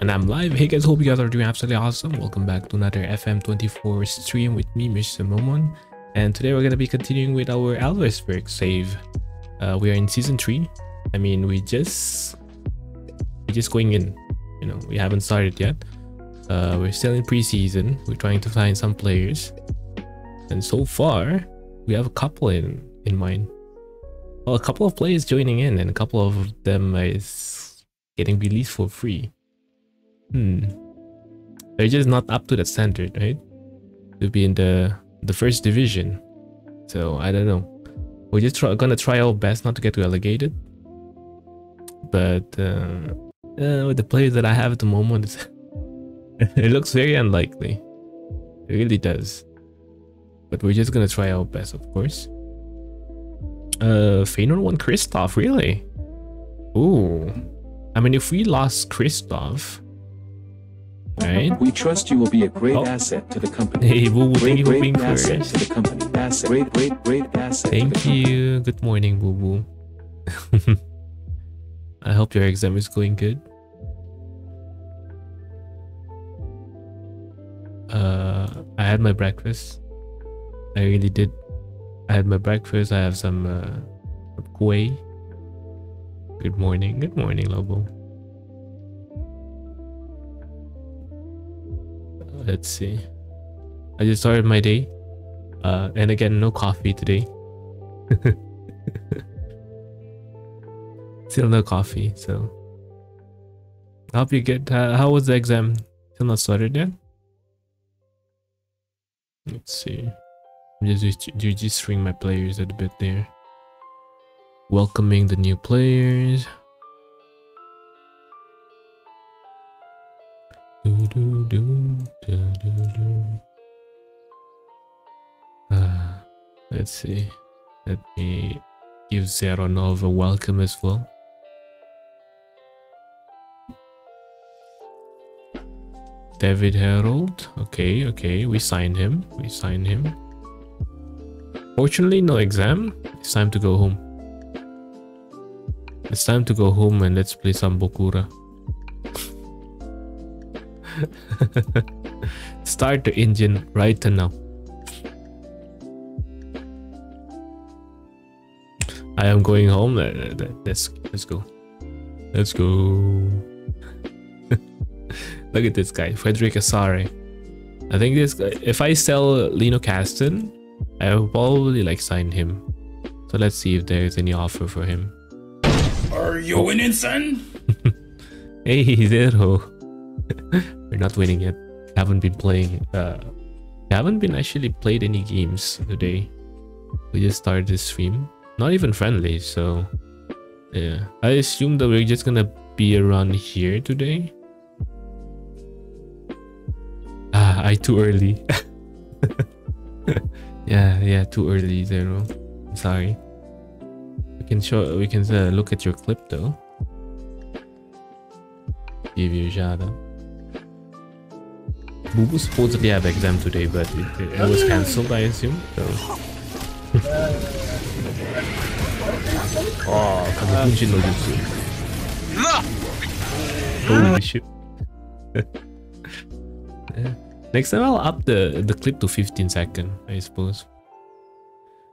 and I'm live. Hey guys, hope you guys are doing absolutely awesome. Welcome back to another FM24 stream with me, Mr. Momon, and today we're going to be continuing with our Elversberg save. We are in season 3. I mean, we're just going in, you know, we haven't started yet. We're still in pre-season. We're trying to find some players, and so far we have a couple in mind. Well, a couple of players joining in, and a couple of them is getting released for free. They're just not up to that standard, right, to be in the first division. So I don't know. We're just gonna try our best not to get relegated. But with the players that I have at the moment, it looks very unlikely. It really does. But we're just gonna try our best, of course. Feyenoord won Kristoff, really? Ooh. I mean, if we lost Kristoff, right? We trust you will be a great asset to the company. Hey, Boo, thank you for being first. Thank you. Good morning, Boo Boo. I hope your exam is going good. I had my breakfast. I really did. I had my breakfast. I have some kueh. Good morning, Lobo. Let's see. I just started my day, and again, no coffee today. Still no coffee. So I hope you get. How was the exam? Still not started yet. Let's see. I'm just registering my players a bit there. Welcoming the new players. Let's see. Let me give Zeronos a welcome as well. David Harold. Okay, okay. We signed him. We signed him. Fortunately, no exam. It's time to go home. It's time to go home and let's play some Bokura. Start the engine right now. I am going home. Let's go. Let's go. Look at this guy, Frederick Assare. I think this guy, if I sell Lino Kastens, I will probably like sign him. So let's see if there is any offer for him. Are you winning, son? Hey, Zero. We're not winning yet. Haven't been playing. Haven't been actually played any games today. We just started this stream. Not even friendly. So yeah, I assume that we're just gonna be around here today. Ah, I too early. Yeah, too early, Zero. I'm sorry. We can look at your clip though. Give you a shout out. Bubu supposedly have exam today, but it was cancelled, I assume. So. Oh, Kabukinshin no jutsu. Holy shit. Yeah. Next time I'll up the clip to 15 seconds, I suppose.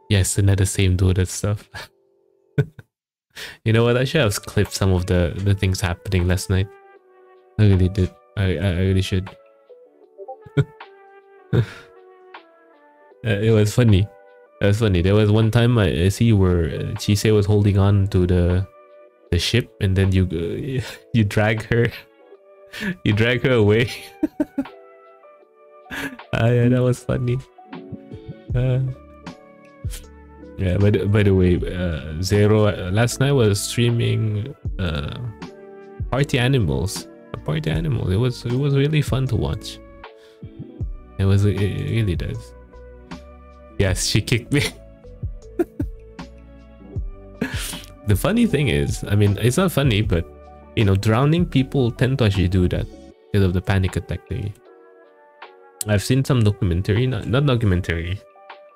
Yes, another same do that stuff. You know what? I should have clipped some of the things happening last night. I really did. I really should. It was funny. It was funny. There was one time I see where Chise was holding on to the ship, and then you drag her. You drag her away. Yeah, that was funny. Yeah, by the way, Zero last night was streaming Party Animals. Party Animals. It was really fun to watch. It really does. Yes, she kicked me. The funny thing is, I mean, it's not funny, but you know, drowning people tend to actually do that because of the panic attack thing. I've seen some documentary, not documentary,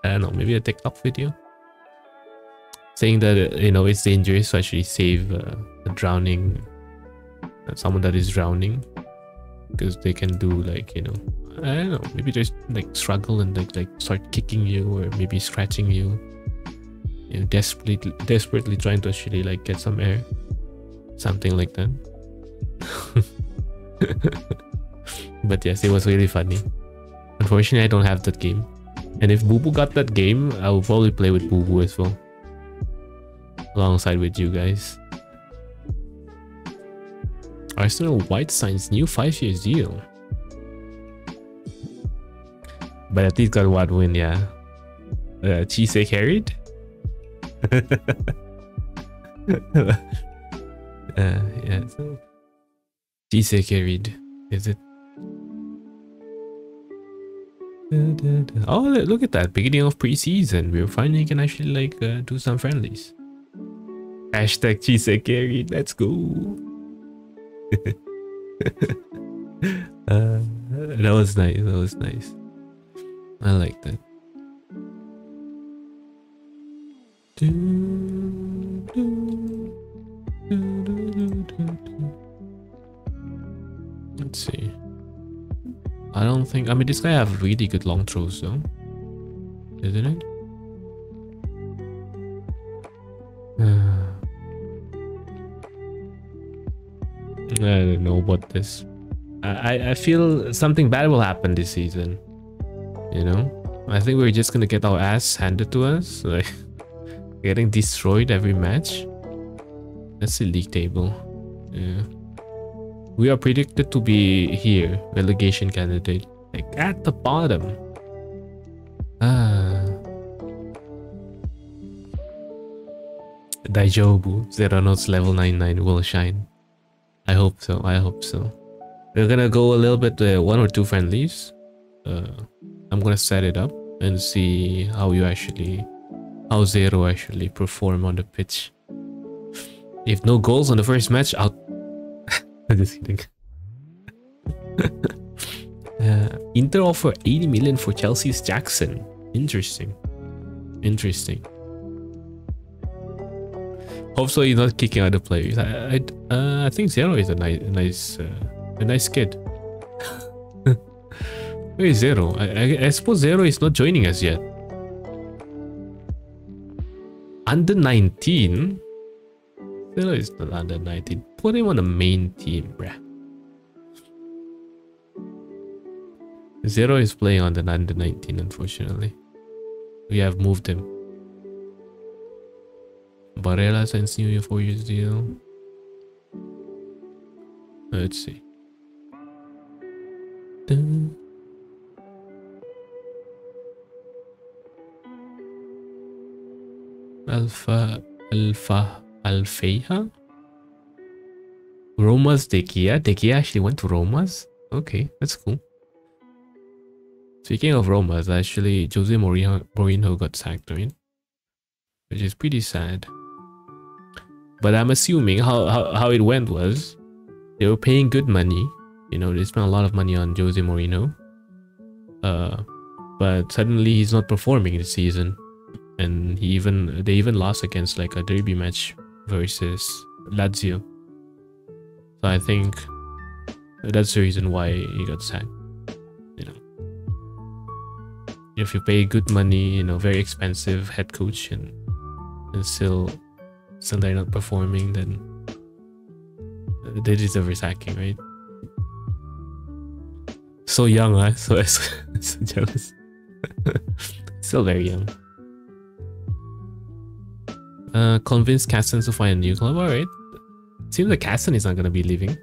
I don't know, maybe a TikTok video saying that, you know, it's dangerous to actually save someone that is drowning. because they can do, like, you know, I don't know, maybe just like struggle and like start kicking you, or maybe scratching you, you know, desperately trying to actually like get some air, something like that. But yes, it was really funny. Unfortunately, I don't have that game, and if Bubu got that game, I will probably play with Bubu as well, alongside with you guys. Arsenal White signs new 5-year deal. But at least got one win, yeah. Chisei carried? Yeah. Chisei carried, is it? Oh, look at that. Beginning of pre-season. We finally can actually like do some friendlies. Hashtag Chisei carried. Let's go. That was nice. That was nice. I like that. Let's see. I don't think. I mean, this guy have really good long throws, though, isn't it? I don't know about this. I feel something bad will happen this season. You know, I think we're just gonna get our ass handed to us, like getting destroyed every match. That's the league table. Yeah, we are predicted to be here, relegation candidate, like at the bottom. Daijobu, Zeronos level 99 will shine. I hope so. I hope so. We're gonna go a little bit, one or two friendlies. I'm gonna set it up and see how you actually, how Zero actually perform on the pitch. If no goals on the first match, I'll. I'm just kidding. Inter offer 80 million for Chelsea's Jackson. Interesting. Interesting. Hope so. He's not kicking other players. I think Zero is a nice kid. Where is Zero? I suppose Zero is not joining us yet. Under 19. Zero is not under 19. Put him on the main team, bruh. Zero is playing on the under 19. Unfortunately, we have moved him. Barella signs new 4-year deal. Let's see. Dun. Alfeja? Roma's Dekia. Dekia actually went to Roma's? Okay, that's cool. Speaking of Roma's, actually Jose Mourinho got sacked, right? Which is pretty sad. But I'm assuming how it went was, they were paying good money, you know, they spent a lot of money on Jose Mourinho, but suddenly he's not performing this season, and they even lost against like a derby match versus Lazio. So I think that's the reason why he got sacked. You know, if you pay good money, you know, very expensive head coach, and still they're not performing, then they deserve a sacking, right? So young, huh? So jealous. Still very young. Convince Kastens to find a new club. Alright. Seems like Kastens is not gonna be leaving.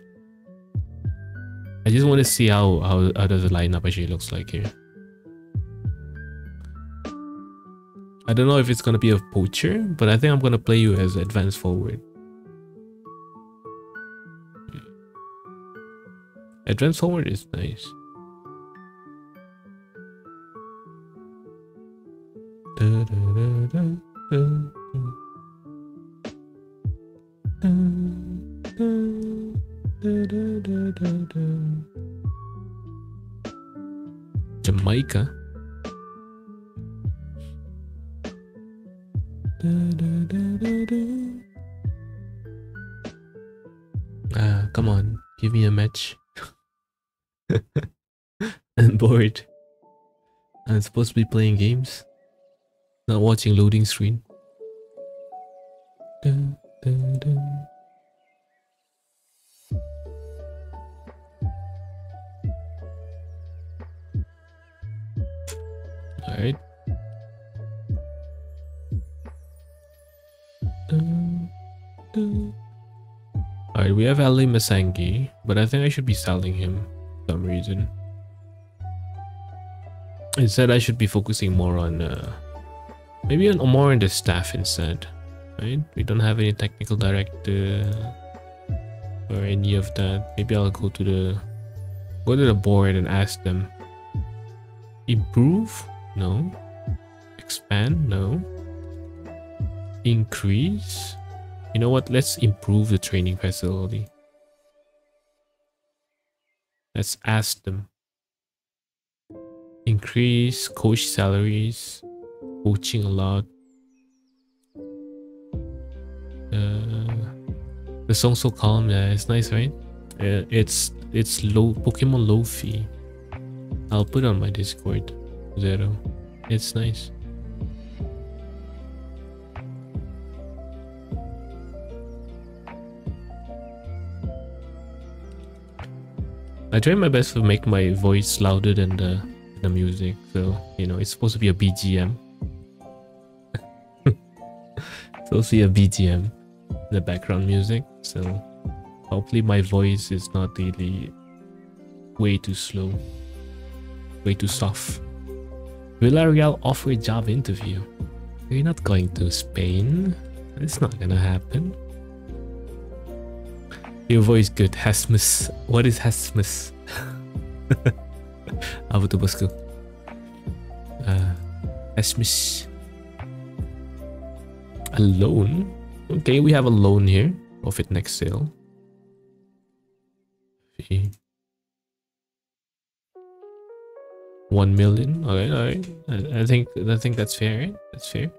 I just want to see how does the lineup actually looks like here. I don't know if it's gonna be a poacher, but I think I'm gonna play you as advanced forward. Advanced forward is nice. Jamaica. Come on, give me a match. I'm bored. I'm supposed to be playing games, not watching loading screen. Dun, dun, dun. All right. Dun, dun. All right, we have Ali Masangi, but I think I should be selling him for some reason. Instead, I should be focusing more on maybe on more on the staff instead. Right? We don't have any technical director or any of that. Maybe I'll go to the board and ask them. Improve? No. Expand? No. Increase? You know what? Let's improve the training facility. Let's ask them. Increase coach salaries, coaching a lot. The song's so calm. Yeah, it's nice, right? It's low Pokemon low fee. I'll put on my Discord. Zero. It's nice. I try my best to make my voice louder than the music, so you know it's supposed to be a BGM. So see a BGM, the background music. So hopefully my voice is not really way too slow, way too soft. Villarreal offer a job interview. You're not going to Spain. It's not gonna happen. Your voice good. Hasmus. What is Hasmus? Apa tu bosku? Hasmus. A loan? Okay, we have a loan here. Profit next sale. Fee. 1 million. Alright, alright. I think that's fair, right? That's fair.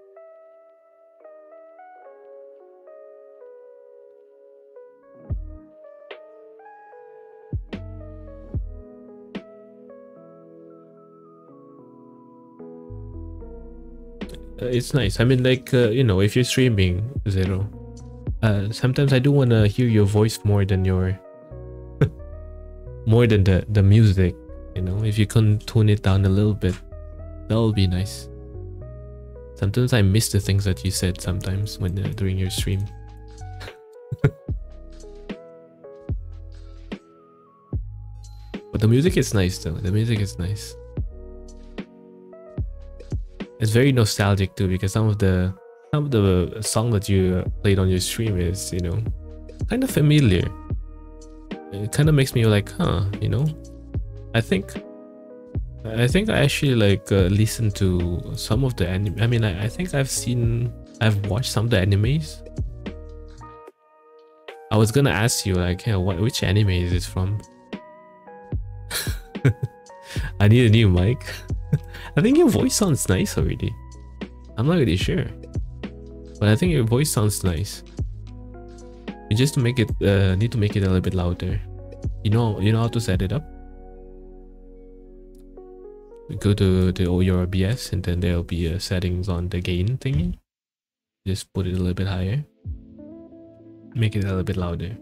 It's nice. I mean, like, you know, if you're streaming, Zero, sometimes I do want to hear your voice more than your more than the music, you know. If you can tune it down a little bit, that'll be nice. Sometimes I miss the things that you said sometimes when during your stream. But the music is nice though. The music is nice. It's very nostalgic too, because some of the song that you played on your stream is, you know, kind of familiar. It kind of makes me like, huh, you know, I think I actually like listened to some of the anime. I mean, I've watched some of the animes. I was gonna ask you like, hey, which anime is this from? I need a new mic. I think your voice sounds nice already. I'm not really sure, but I think your voice sounds nice. You just make it need to make it a little bit louder. You know how to set it up. Go to your OBS and then there'll be settings on the gain thingy. Just put it a little bit higher. Make it a little bit louder.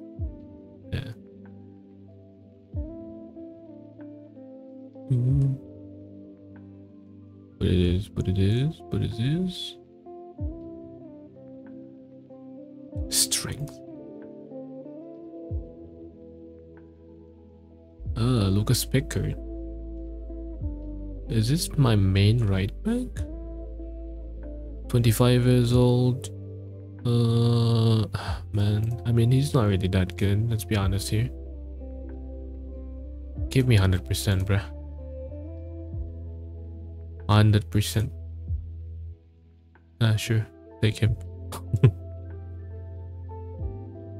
Yeah. Mm. But it is, but it is, but it is. Strength. Ah, Lucas Pickard. Is this my main right back? 25 years old. Man, I mean, he's not really that good. Let's be honest here. Give me 100%, bruh. 100%. Ah, sure. Take him.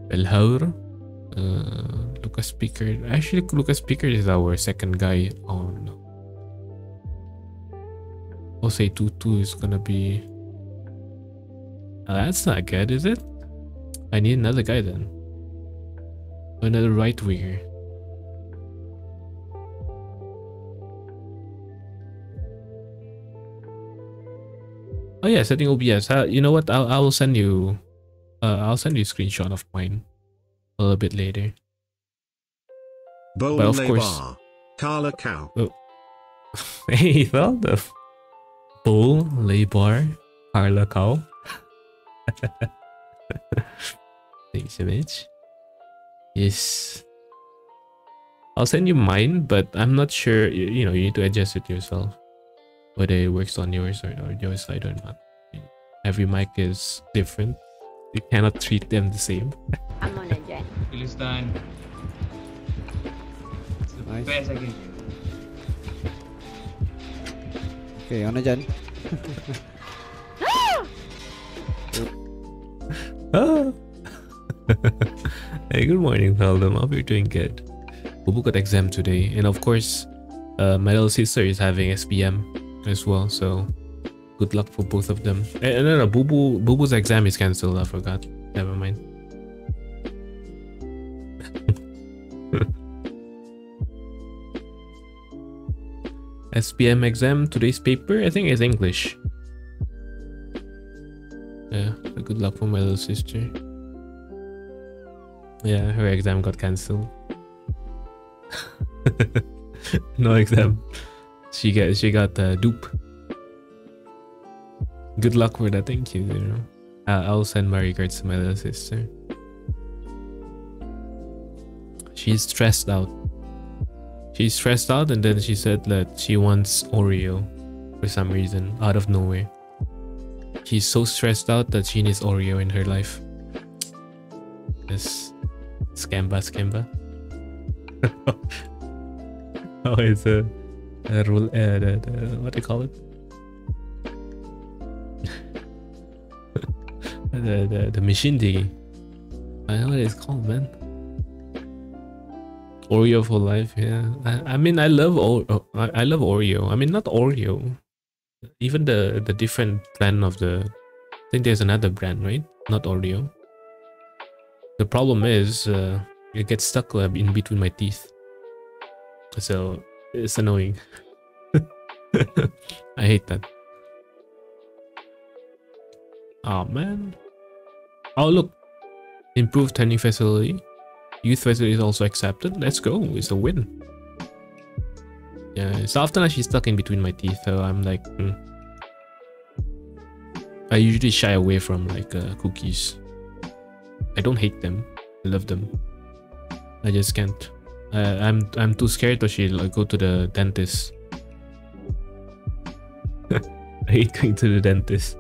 Belhaur. Lucas Pickard. Actually, Lucas Pickard is our second guy on. Osei Tutu is gonna be. That's not good, is it? I need another guy then. Another right winger. Oh yeah, setting OBS. You know what? I will send you. I'll send you a screenshot of mine a little bit later. But of course, Carla Cow. Oh. Hey, well, the Bull Laybar Carla Cow. Thanks, image. Yes. I'll send you mine, but I'm not sure. You know, you need to adjust it yourself, whether it works on yours or your side or not. Every mic is different. You cannot treat them the same. I'm on a jet. It is done. It's the nice. Best I can do. Okay, on a jet. Oh. Hey, good morning, Valdem. Hope you're doing good. Bubu got exam today, and of course, my little sister is having SPM as well. So, good luck for both of them. No, Bubu's exam is cancelled. I forgot. Never mind. SPM exam, today's paper, I think, is English. Yeah, so good luck for my little sister. Yeah, her exam got cancelled. No exam. She got dupe. Good luck for that. Thank you. I'll send my regards to my little sister. She's stressed out. She's stressed out, and then she said that she wants Oreo for some reason, out of nowhere. She's so stressed out that she needs Oreo in her life. Yes. Scamba. Oh, it's a rule. What do you call it? the machine digging. I don't know what it's called, man. Oreo for life. Yeah. I mean, I love Oreo. I mean, not Oreo. Even the different brand of the. I think there's another brand, right? Not Oreo. The problem is. It gets stuck in between my teeth, so it's annoying. I hate that. Oh man. Oh look, improved training facility, youth facility is also accepted. Let's go, it's a win. Yeah, it's often actually stuck in between my teeth, so I'm like, I usually shy away from like cookies. I don't hate them, I love them. I just can't. I'm too scared that she'll go to the dentist. I hate going to the dentist.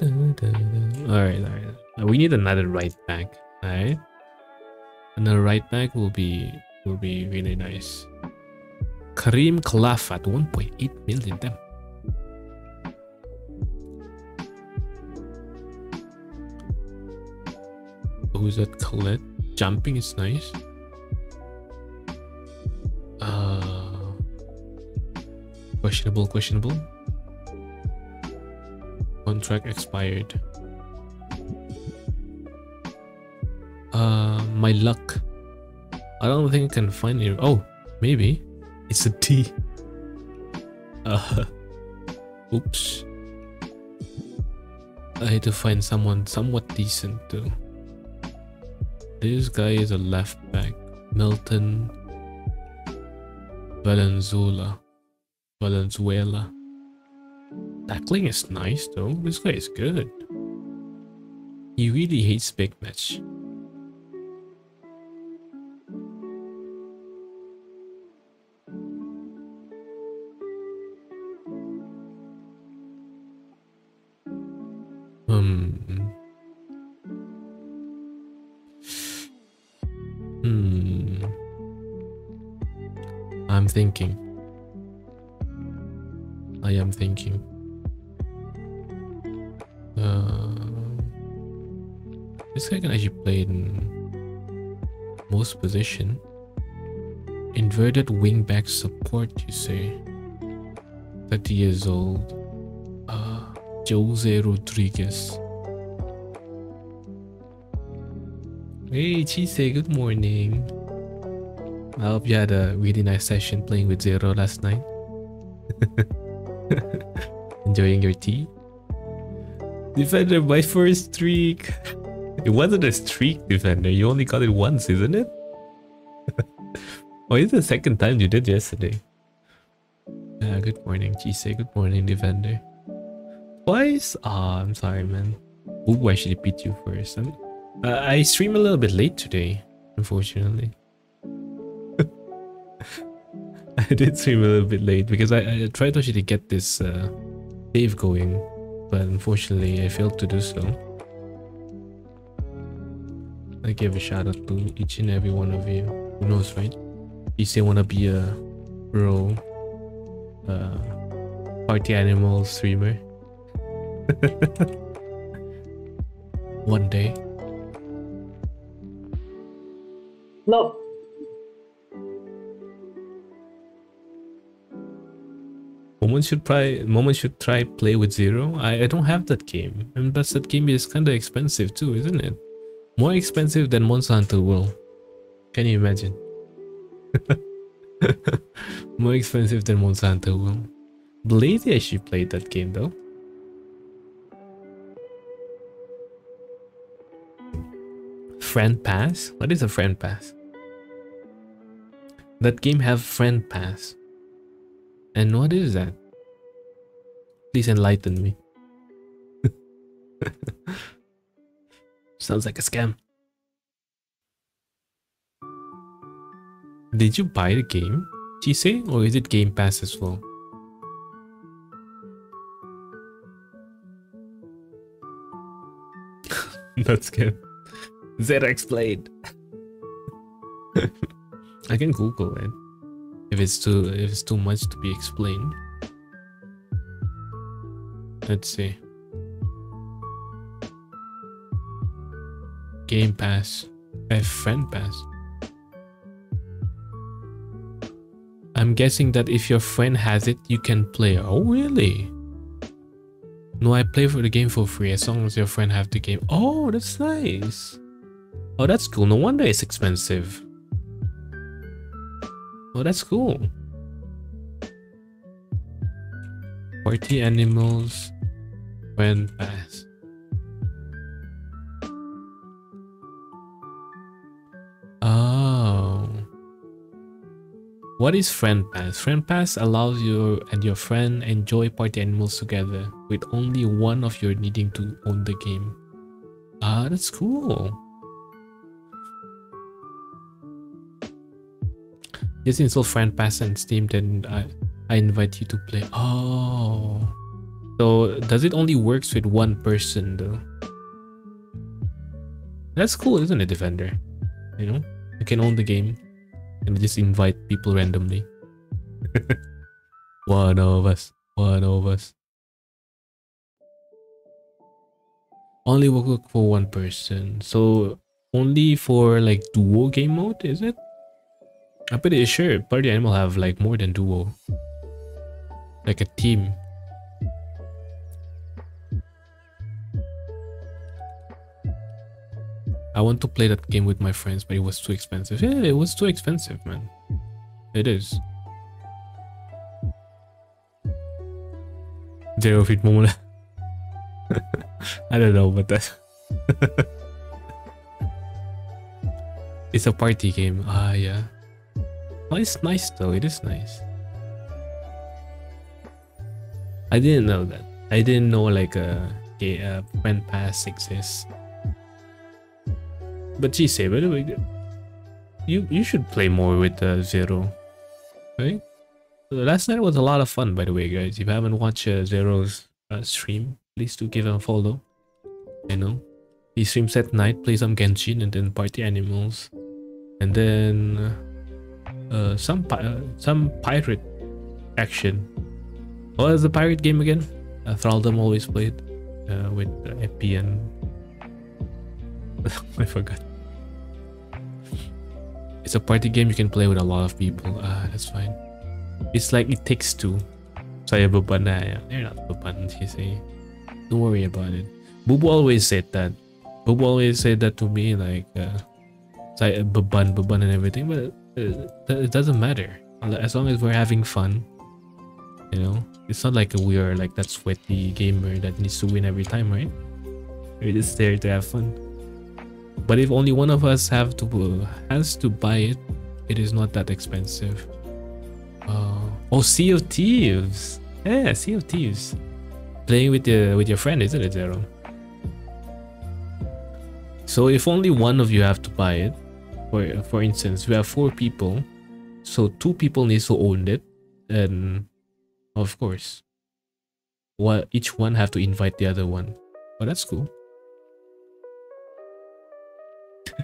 Alright. We need another right back. Alright. Another right back will be really nice. Karim Khalaf at 1.8 million. Damn. Who's that? Colette? Jumping is nice. Questionable. Contract expired. My luck. I don't think I can find it. Oh, maybe. It's a T. Oops. I had to find someone somewhat decent too. This guy is a left back. Milton Valenzuela. Tackling is nice though. This guy is good. He really hates big match. I am thinking. This guy can actually play in most position. Inverted wing back support, you say. 30 years old. Jose Rodriguez. Hey Chise, good morning. I hope you had a really nice session playing with Zero last night. Enjoying your tea. Defender, my first streak. It wasn't a streak, Defender. You only got it once, isn't it? Oh, it's the second time you did yesterday. Good morning, Chise. Good morning, Defender. Twice? Ah, I'm sorry, man. Ooh, I should beat you first. I stream a little bit late today, unfortunately. I did stream a little bit late because I tried to actually get this save going, but unfortunately I failed to do so. I gave a shout out to each and every one of you. Who knows, right? You say wanna be a pro Party Animal streamer. One day. No. Momon should try play with Zero. I don't have that game, and plus that game is kind of expensive too, isn't it? More expensive than Monster Hunter World. Can you imagine? More expensive than Monster Hunter World. Blaze actually played that game though. Friend pass? What is a friend pass? That game have friend pass. And what is that? Please enlighten me. Sounds like a scam. Did you buy the game, Chise? Or is it Game Pass as well? Not scam. ZX played. I can Google it if it's too much to be explained. Let's see. Game Pass. A friend pass. I'm guessing that if your friend has it, you can play. Oh really? No, I play for the game for free as long as your friend have the game. Oh, that's nice. Oh, that's cool. No wonder it's expensive. Oh, that's cool. Party Animals when pass. Oh. What is friend pass? Friend pass allows you and your friend enjoy Party Animals together with only one of you needing to own the game. Ah, that's cool. Just install Friend Pass and Steam, then I invite you to play. Oh, so does it only works with one person though? That's cool, isn't it, Defender? You know, you can own the game and just invite people randomly. One of us. Only work for one person, so only for like duo game mode, is it? I'm pretty sure Party Animal have like more than duo. Like a team. I want to play that game with my friends, but it was too expensive. Yeah, it was too expensive, man. It is. Zero feet moment. I don't know about that. It's a party game. Ah, yeah. Oh, it's nice though, it is nice. I didn't know that. I didn't know like a friend pass exists. But Chise, by the way, you should play more with Zero, right? Last night was a lot of fun, by the way, guys. If you haven't watched Zero's stream, please do give him a follow. I know he streams at night, play some Genshin and then Party Animals, and then some pirate action. What is the pirate game again? Thraldom always played with Epi and I forgot. It's a party game you can play with a lot of people. That's fine. It's like It Takes Two. Saya beban ya. They're not beban, she say. Don't worry about it. Bubu always said that to me, like saya beban and everything, but It doesn't matter as long as we're having fun, you know. It's not like we are like that sweaty gamer that needs to win every time, right? We're just there to have fun. But if only one of us has to buy it, it is not that expensive. Oh, Sea of Thieves. Yeah, Sea of Thieves. Playing with your friend, isn't it, Zero? So if only one of you have to buy it, for instance, we have 4 people, so 2 people needs to own it, and of course, each one have to invite the other one. Oh, that's cool.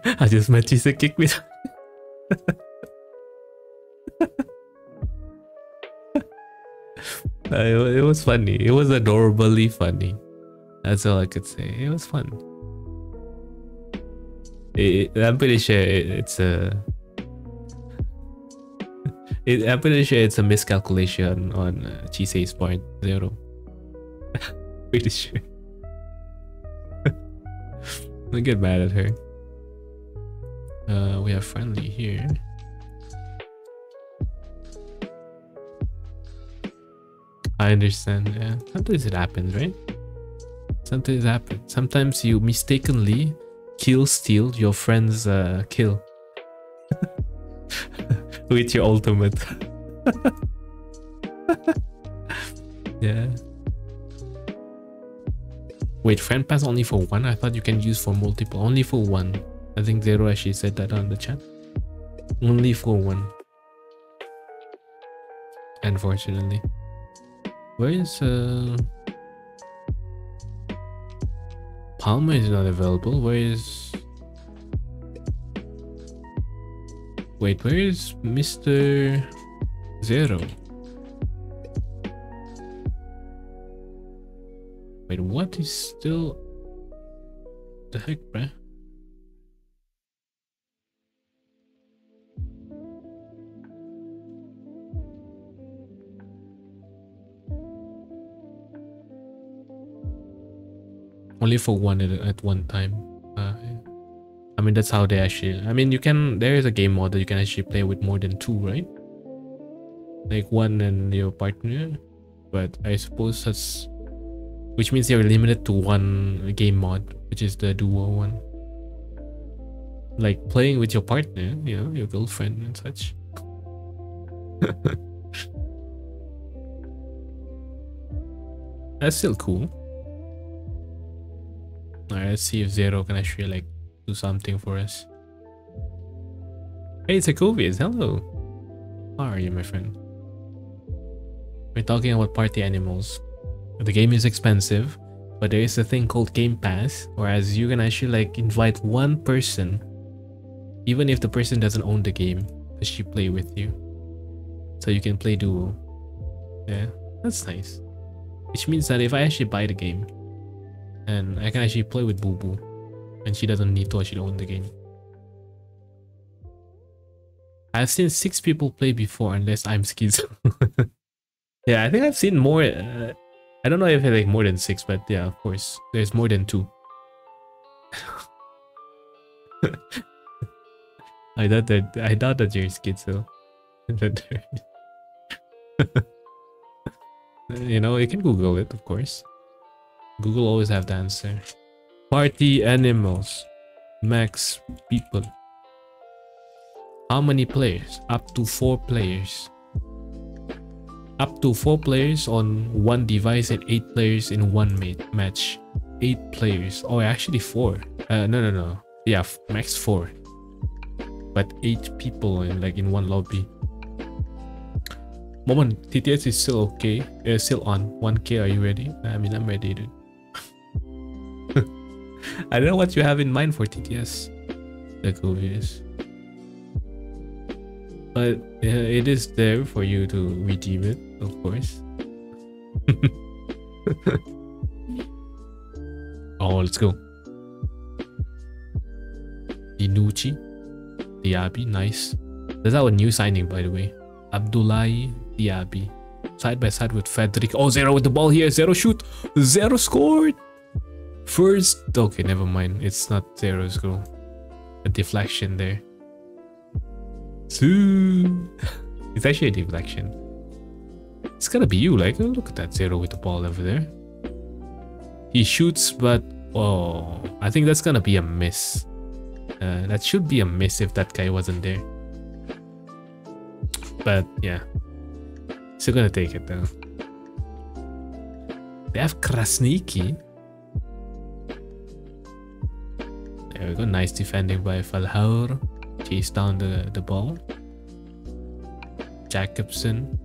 I just met you to kick me. It was funny. It was adorably funny. That's all I could say. It was fun. I'm pretty sure I'm pretty sure it's a miscalculation on Chisei's part, Zero. Pretty sure. Don't get mad at her. We have friendly here. I understand, yeah. Sometimes it happens, right? Sometimes it happens. Sometimes you mistakenly steal your friend's kill with your ultimate. Yeah. Wait, friend pass only for one? I thought you can use for multiple. Only for one. I think Zero actually said that on the chat. Only for one. Unfortunately. Where is Palmer is not available. Where is Mr. Zero? Wait, what is still the heck, bruh? Only for one at one time. I mean, that's how they actually... I mean, you can... There is a game mode that you can actually play with more than 2, right? Like one and your partner. But I suppose that's... Which means you're limited to one game mod, which is the duo one. Like playing with your partner, you know, your girlfriend and such. That's still cool. Alright, let's see if Zero can actually like do something for us. Hey, Secovius, hello. How are you, my friend? We're talking about Party Animals. The game is expensive, but there is a thing called Game Pass, whereas you can actually like invite one person, even if the person doesn't own the game, but she play with you. So you can play duo. Yeah, that's nice. Which means that if I actually buy the game, and I can actually play with Boo Boo. And she doesn't need to actually own the game. I've seen 6 people play before, unless I'm schizo. Yeah, I think I've seen more. I don't know if I like more than 6, but yeah, of course. There's more than 2. I doubt that you're schizo. You know, you can Google it, of course. Google always have the answer. Party Animals. Max people. How many players? Up to 4 players. Up to 4 players on one device and 8 players in one match. 8 players. Oh, actually 4. No. Yeah, max 4. But 8 people in one lobby. Moment, TTS is still okay. It's still on. 1K, are you ready? I mean, I'm ready, dude. I don't know what you have in mind for TTS. That's obvious. But it is there for you to redeem it, of course. Oh, let's go. Dinucci. Diaby, nice. That's our new signing, by the way. Abdoulaye Diaby. Side by side with Frederick. Oh, Zero with the ball here. Zero shoot. Zero scored. First, okay, never mind. It's not Zero's goal. A deflection there. Two. It's actually a deflection. It's gotta be you, like, oh, look at that Zero with the ball over there. He shoots, but oh, I think that's gonna be a miss. That should be a miss if that guy wasn't there. But yeah, still gonna take it though. They have Krasniki. There we go. Nice defending by Falhaur. Chase down the ball. Jacobson.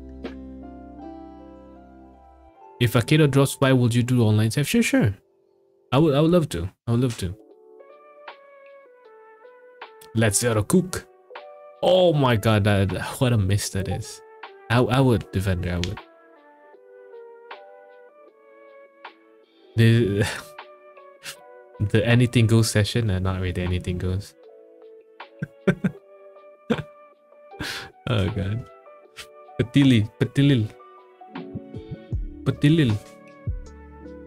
If Akira drops by, would you do online save? Sure, sure. I would love to. I would love to. Let's Zero cook. Oh my god, what a miss that is. I would, defender, I would. The anything goes session, not really anything goes. Oh god. Patilil.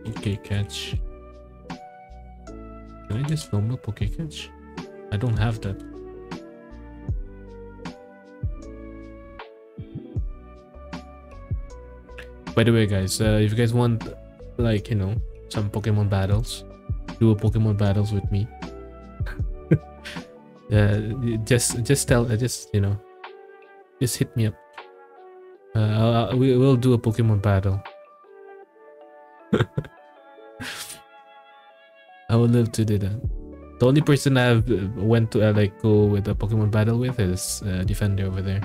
Okay, catch. Can I just film up? Okay, catch. I don't have that. By the way, guys, if you guys want, like, you know, some Pokemon battles, do a Pokemon battles with me. Just hit me up. We'll do a Pokemon battle. I would love to do that. The only person I've went to like go with a Pokemon battle with is Defender over there.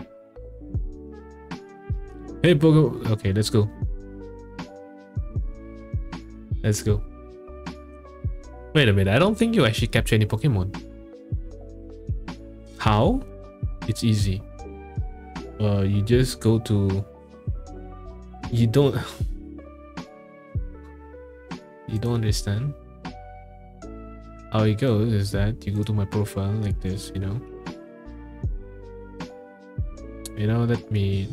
Hey Pokemon, okay, let's go. Let's go. Wait a minute, I don't think you actually capture any Pokemon. How? It's easy. You just go to. You don't. You don't understand. How it goes is that you go to my profile like this, you know. You know, let me.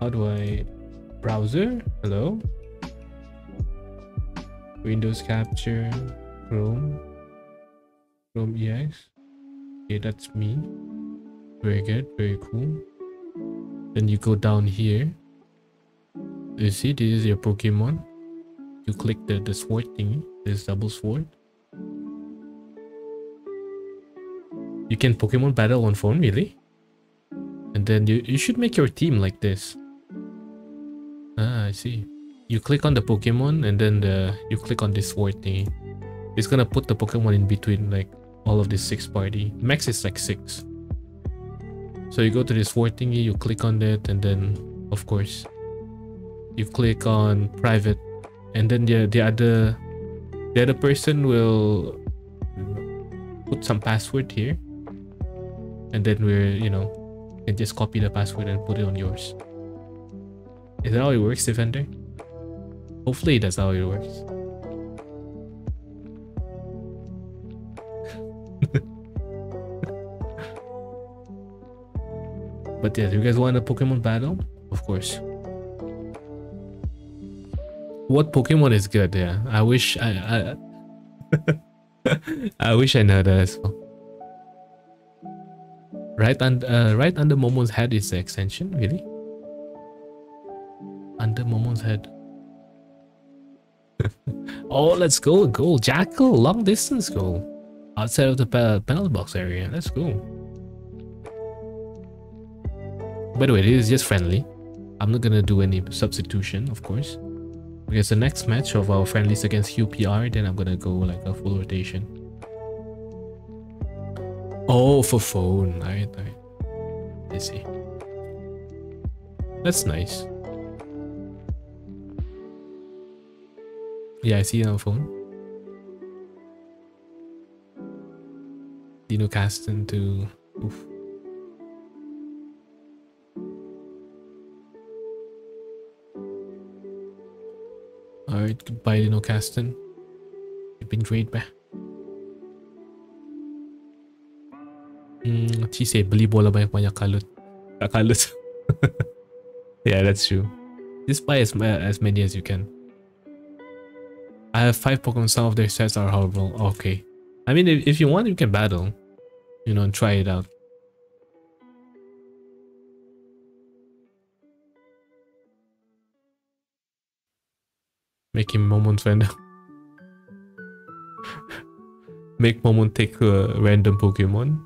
How do I? Browser? Hello? Windows Capture, Chrome EX. Okay, that's me. Very good, very cool. Then you go down here. You see, this is your Pokemon. You click the sword thingy, this double sword. You can Pokemon battle on phone, really? And then you should make your team like this. Ah, I see. You click on the Pokemon and then you click on this sword thingy. It's gonna put the Pokemon in between like all of this 6 party. Max is like 6. So you go to this sword thingy, you click on that, and then of course you click on private. And then the other person will put some password here, and then we're, you know, can just copy the password and put it on yours. Is that how it works, Defender? Hopefully that's how it works. But yeah, do you guys want a Pokemon battle? Of course. What Pokemon is good? Yeah, I wish I I wish I know that as well. Right under Momon's head is the extension, really? Under Momon's head. Oh, let's go, goal, Jackal, long distance goal, outside of the penalty box area. Let's go. By the way, this is just friendly. I'm not gonna do any substitution, of course. Because the next match of our friendlies against QPR, then I'm gonna go like a full rotation. Oh, for phone. Alright. I see. That's nice. Yeah, I see it on phone. Lino Kastens to... Oof. Alright, goodbye Lino Kastens. You've been great, bah. Cise, beli bola banyak-banyak kalut. Gak kalut. Yeah, that's true. Just buy as many as you can. I have 5 Pokemon, some of their sets are horrible. Okay. I mean, if you want, you can battle. you know, and try it out. Make him Momon's random. Make Momon take a random Pokemon.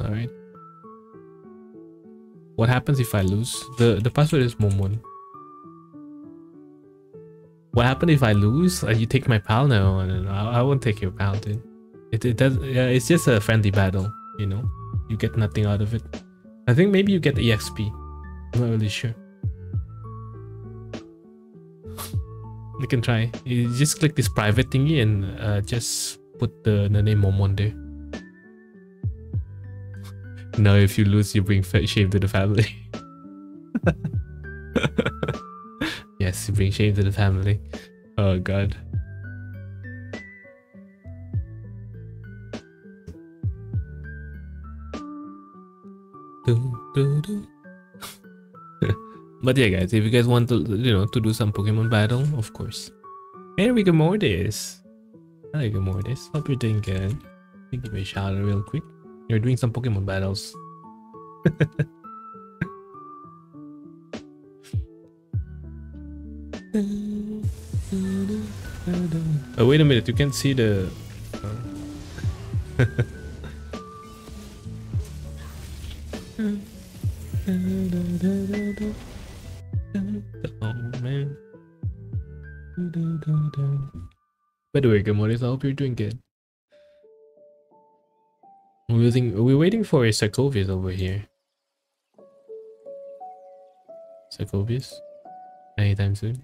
Alright. What happens if I lose? The password is Momon. What happened if I lose? You take my pal now, and I won't take your pal, dude. It does. Yeah, it's just a friendly battle, you know. You get nothing out of it. I think maybe you get EXP. I'm not really sure. You can try. You just click this private thingy and just put the name Momon there. Now, if you lose, you bring shame to the family. Yes, you bring shame to the family. Oh god. But yeah, guys, if you guys want to, you know, to do some Pokemon battle, of course. Hey, we got more this. I got more this. Hope you're doing good. Give me a shout out real quick. You're doing some Pokemon battles. Oh, wait a minute. You can't see the... Oh. Oh, man. By the way, good morning. I hope you're doing good. We're waiting for a Cyclovius over here. Cyclovius? Anytime soon.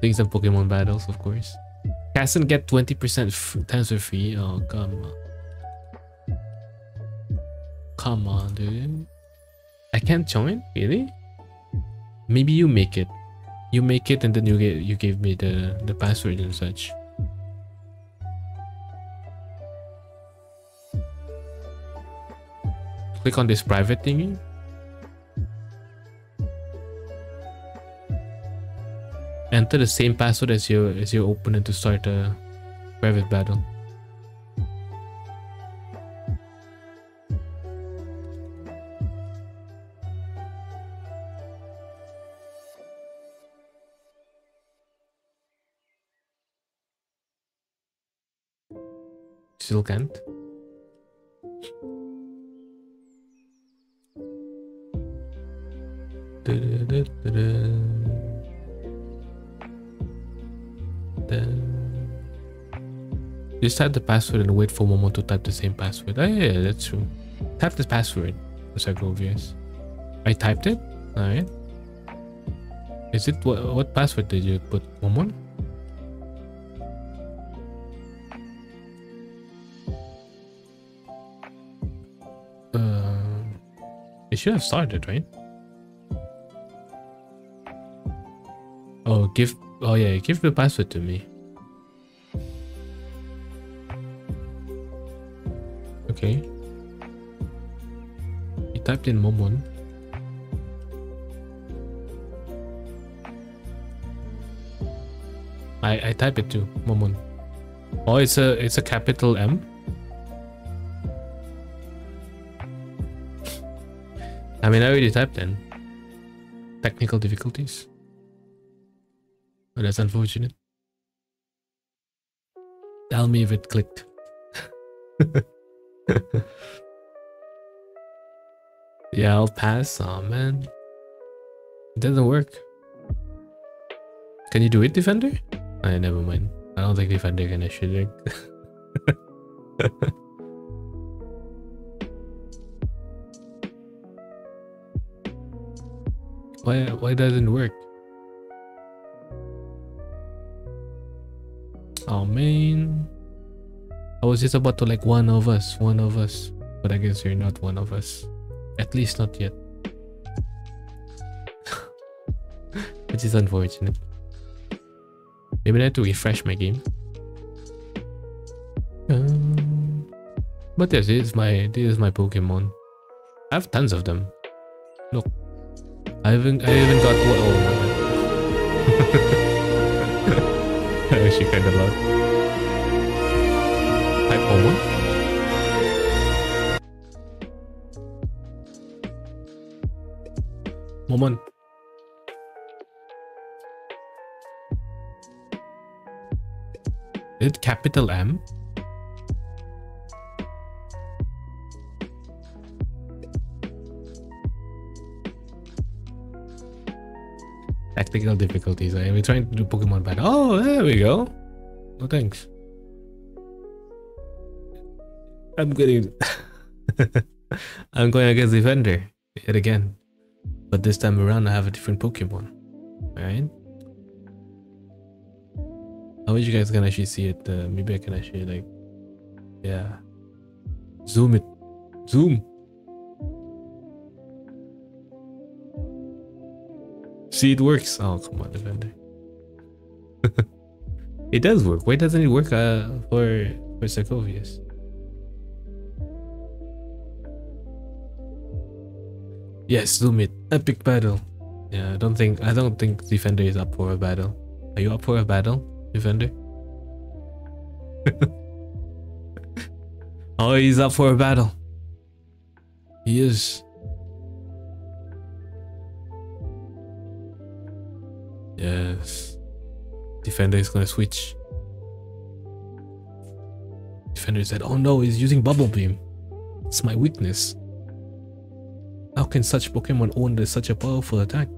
Doing some Pokemon battles, of course. Kassen get 20% transfer fee. Oh, come on. Come on, dude. I can't join? Really? Maybe you make it. You make it and then you gave me the password and such. Click on this private thingy. Enter the same password as your opponent to start a private battle. Still can't. Da, da, da, da, da. Just type the password and wait for Momon to type the same password. Oh yeah, that's true. Type the password for Cyclovius. I typed it. Alright. Is it what password did you put, Momon? It should have started, right? Oh, give the password to me. Okay. You typed in Momon. I type it too, Momon. Oh, it's a capital M. I mean, I already typed in. Technical difficulties. Oh, that's unfortunate. Tell me if it clicked. Yeah, I'll pass. Oh man, it doesn't work. Can you do it, Defender? I never mind. I don't think Defender can actually. Why doesn't it work? Oh man. I was just about to like one of us, but I guess you're not one of us, at least not yet, which is unfortunate. Maybe I have to refresh my game. But yes, this is my Pokemon. I have tons of them. Look, I even got one. Oh, she kind of loud. Hi, Momon. Momon. Did capital M? Technical difficulties. I mean, trying to do Pokemon battle. Oh, there we go. No thanks. I'm getting. I'm going against the vendor yet again, but this time around I have a different Pokemon. All right. How you guys can actually see it? Maybe I can actually like, yeah, zoom it, zoom. See, it works. Oh, come on, Defender. It does work. Why doesn't it work for Sarcovius? Yes, zoom it. Epic battle. Yeah, I don't think Defender is up for a battle. Are you up for a battle, Defender? Oh, he's up for a battle. He is. Yes, Defender is gonna switch. Defender said, oh no, he's using Bubble Beam. It's my weakness. How can such Pokemon own such a powerful attack?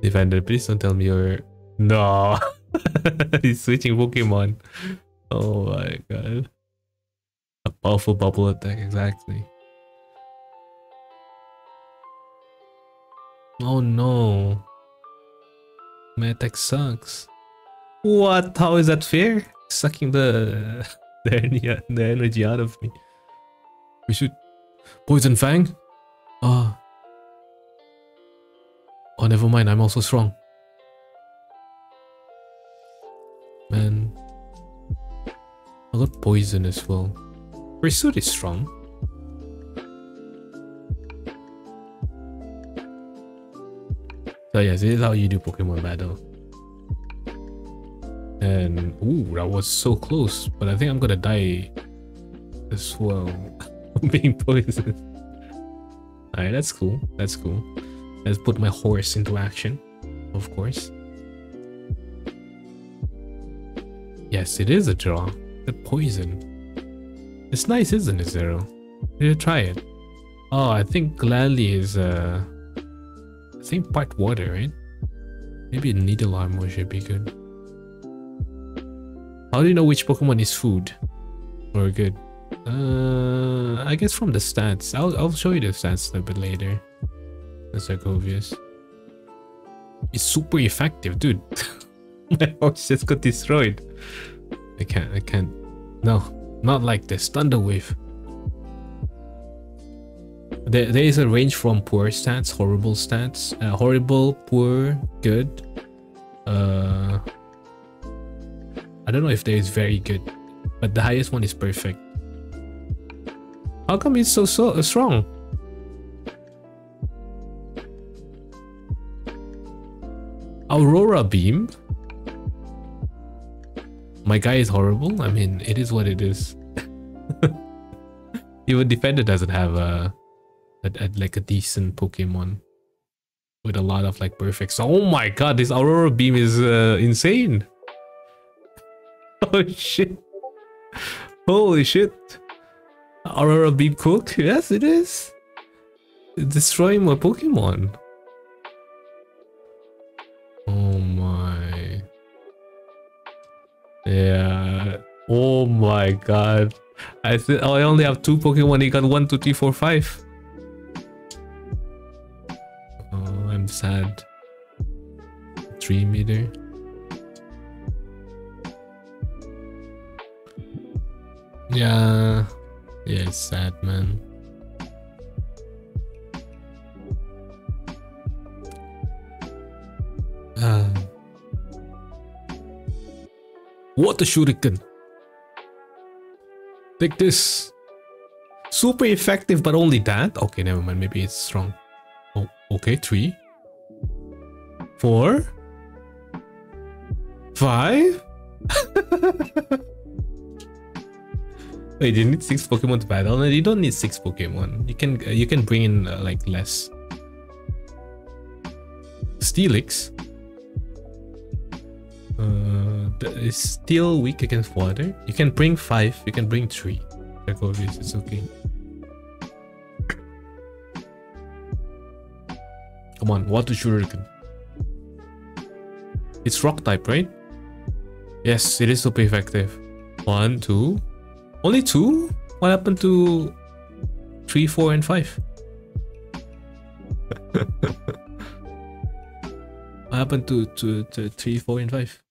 Defender, please don't tell me you're... No. He's switching Pokemon. Oh my god. A powerful bubble attack, exactly. Oh no. My attack sucks. What? How is that fair? Sucking the energy out of me. We should... Poison Fang? Oh. Oh, never mind. I'm also strong. Man. I got poison as well. Pursuit is strong. So yes, this is how you do Pokemon battle. And ooh, that was so close, but I think I'm gonna die as well. I'm being poisoned. Alright, that's cool. That's cool. Let's put my horse into action, of course. Yes, it is a draw. The poison. It's nice, isn't it, Zero? Did you try it? Oh, I think Gladly is I think part water, right? Maybe Needle Armor should be good. How do you know which Pokemon is food or good? I guess from the stats. I'll show you the stats a bit later. That's like obvious. It's super effective, dude. My horse just got destroyed. I can't. No. Not like this. Thunder Wave. There is a range from poor stats, horrible stats, horrible, poor, good. I don't know if there is very good, but the highest one is perfect. How come it's so strong? Aurora Beam? My guy is horrible. I mean, it is what it is. Even Defender doesn't have a decent Pokemon with a lot of like perfects. Oh my god, this Aurora Beam is insane. Oh shit. Holy shit. Aurora Beam cook? Yes, it is. It's destroying my Pokemon. Oh my. Yeah. Oh my god. I only have 2 Pokemon. He got 1, 2, 3, 4, 5. Oh, I'm sad. 3 meter. Yeah. Yeah, it's sad, man. What a shuriken. Take this. Super effective, but only that? Okay, never mind. Maybe it's strong. Oh, okay, 3, 4, 5. Wait, you need 6 Pokemon to battle? No, you don't need 6 Pokemon. You can bring in like less. Steelix. Is steel weak against water? You can bring 5. You can bring 3. It's okay. Come on, water shuriken. It's rock type, right? Yes, it is super effective. 1, 2. Only 2? What happened to 3, 4, and 5? What happened to 3, 4, and 5?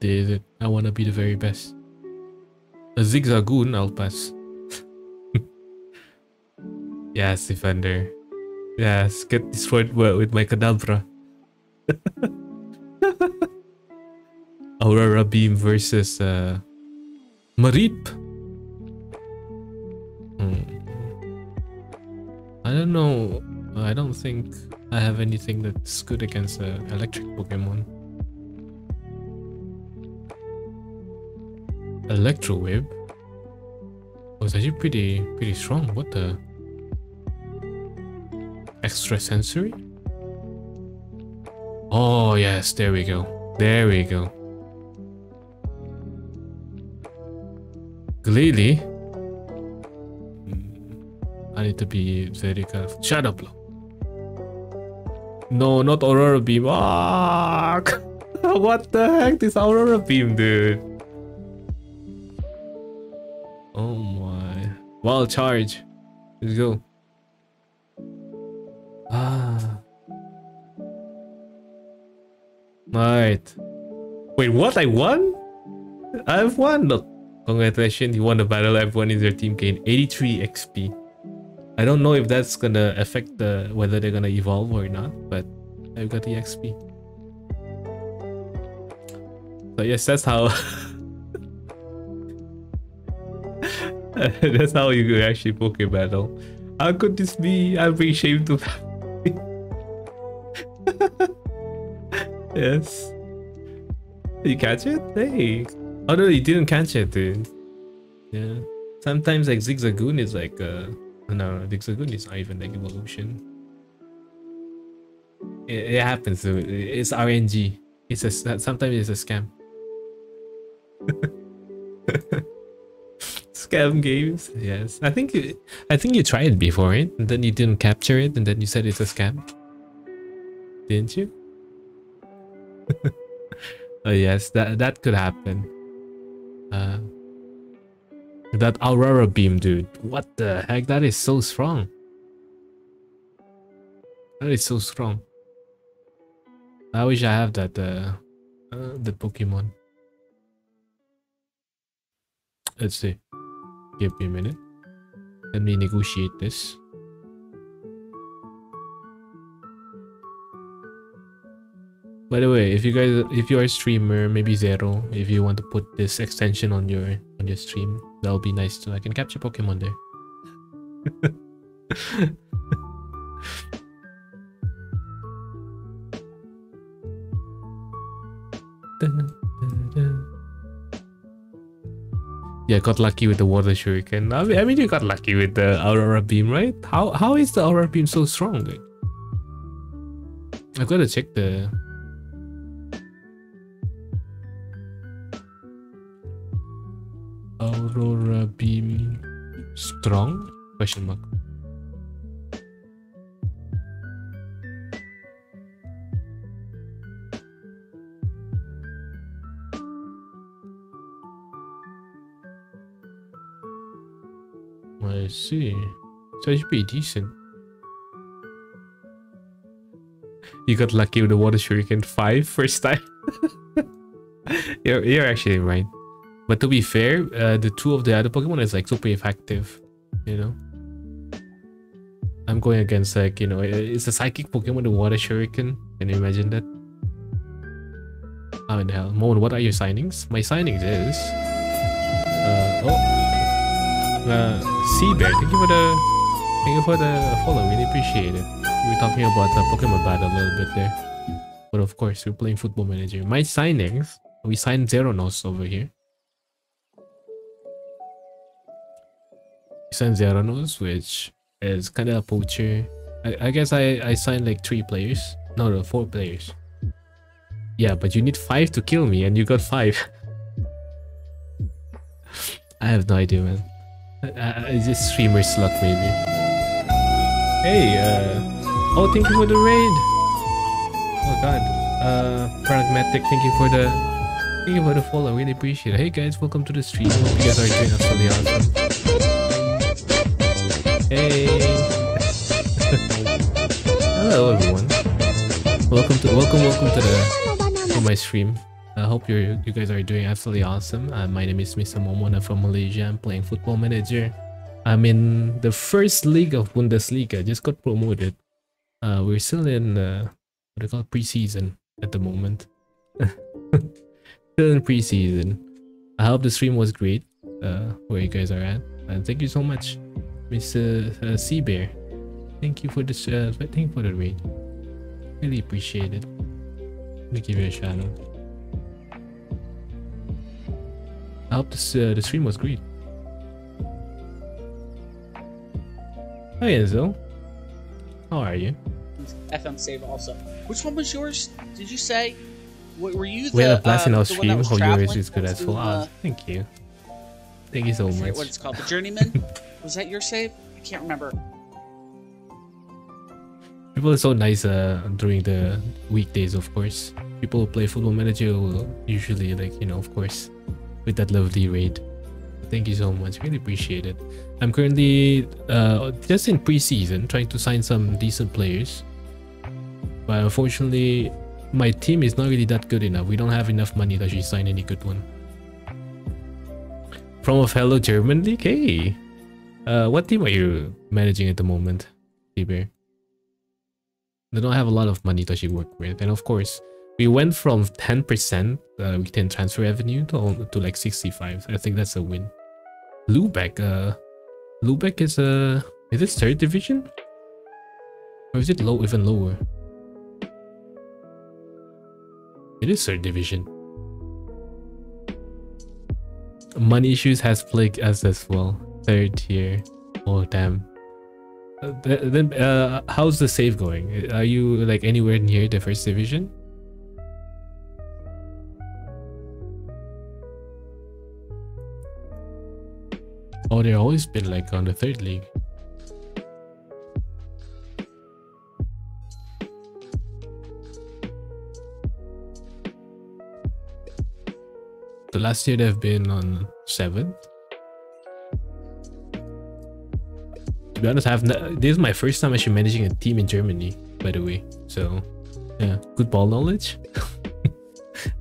Did it? I wanna be the very best. A Zigzagoon, I'll pass. Yes, Evander. Yes, get destroyed with my Kadabra. Aurora Beam versus Marip. I don't know. I don't think I have anything that's good against electric Pokemon. Electrowave. Oh, it's actually pretty strong. What the? Extra sensory? Oh yes, there we go. There we go. Glalie? I need to be very careful. Shadow Blow. No, not Aurora Beam. Ah! What the heck? This Aurora Beam, dude. Oh my. Wild Charge. Let's go. Ah. Alright. Wait, what? I won? I've won. Look. Congratulations, you won the battle. Everyone in your team gained 83 XP. I don't know if that's gonna affect whether they're gonna evolve or not, but I've got the XP. So yes, that's how that's how you actually poke a battle. How could this be? I'm being ashamed of Yes. You catch it? Hey. Oh no, you didn't catch it, dude. Yeah. Sometimes like Zigzagoon is like no, Zigzagoon is not even like evolution. It happens, dude. It's RNG. Sometimes it's a scam. Scam games. Yes, I think you tried before, right? And then you didn't capture it, and then you said it's a scam, didn't you? Oh yes, that could happen. That Aurora Beam, dude. What the heck? That is so strong. That is so strong. I wish I have that the Pokemon. Let's see. Give me a minute. Let me negotiate this. By the way, if you are a streamer, maybe Zero, if you want to put this extension on your stream, that'll be nice too. I can capture Pokemon there. Yeah, got lucky with the water shuriken. I mean, you got lucky with the Aurora Beam, right? How is the Aurora Beam so strong? I've got to check the. Aurora Beam strong? Question mark. I see. So it should be decent. You got lucky with the water shuriken 5 first time. You're actually right. But to be fair, the 2 of the other Pokemon is like super effective, you know. I'm going against like, you know, it's a psychic Pokemon, the water shuriken. Can you imagine that? How in the hell? Momon, what are your signings? My signings is... Seabear, thank you for the follow, really appreciate it. We were talking about Pokemon battle a little bit there. But of course, we're playing Football Manager. My signings, we signed Zeronos over here. We signed Zeronos, which is kind of a poacher. I guess I signed like 3 players. No, 4 players. Yeah, but you need 5 to kill me, and you got 5. I have no idea, man. It's just streamer's luck, maybe. Hey, oh, thank you for the raid. Oh God, pragmatic. Thank you for the follow. Really appreciate it. Hey guys, welcome to the stream. Hope you guys are doing absolutely awesome. Hey. Hello everyone. Welcome to my stream. I hope you guys are doing absolutely awesome. My name is Mr. Momon. I'm from Malaysia. I'm playing Football Manager. I'm in the first league of Bundesliga. Just got promoted. We're still in what do you call pre-season at the moment. Still in pre-season. I hope the stream was great. Where you guys are at. And thank you so much, Mr. Seabear. Thank you for this. Thank you for the raid. Really appreciate it. Let me give you a shout out. I hope this, the stream was great. Hi Enzo, how are you? FM save also. Which one was yours? Did you say? Were you the? We had a blast in our stream. Hope yours is good as well. Thank you. Thank you so much. I forget what it's called? The Journeyman? Was that your save? I can't remember. People are so nice during the weekdays, of course. People who play Football Manager will usually, like, you know, of course, with that lovely raid. Thank you so much, really appreciate it. I'm currently just in pre-season, trying to sign some decent players, but unfortunately my team is not really that good enough. We don't have enough money to actually sign any good one. From a fellow German league. Hey, what team are you managing at the moment, T-Bear? They don't have a lot of money to actually work with, and of course we went from 10% weekend transfer revenue to like 65. I think that's a win. Lubeck, Lubeck is a... Is it 3rd division? Or is it low, even lower? It is 3rd division. Money issues has plagued us as well. 3rd tier. Oh damn. Then how's the save going? Are you like anywhere near the 1st division? Oh, they've always been like on the 3rd league. The last year they've been on 7th. To be honest, I have not, this is my first time actually managing a team in Germany, by the way. So, yeah, good ball knowledge.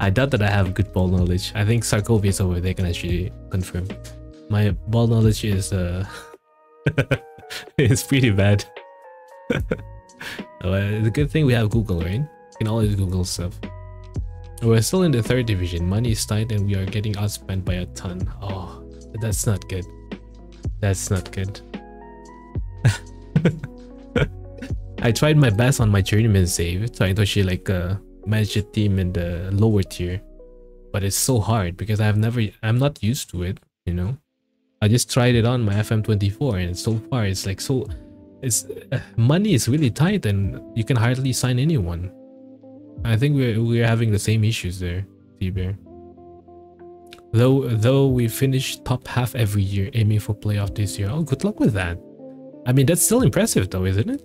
I doubt that I have good ball knowledge. I think Sarkovius over there can actually confirm. My ball knowledge is it's pretty bad. It's a good thing we have Google, right? You can always Google stuff. We're still in the 3rd division. Money is tight and we are getting outspent by a ton. Oh, that's not good. That's not good. I tried my best on my journeyman save, so I actually like manage a team in the lower tier, but it's so hard because I'm not used to it, you know. I just tried it on my FM24 and so far it's like so... It's money is really tight and you can hardly sign anyone. I think we're having the same issues there, T-Bear. Though we finished top half every year, aiming for playoff this year. Oh, good luck with that. I mean, that's still impressive though, isn't it?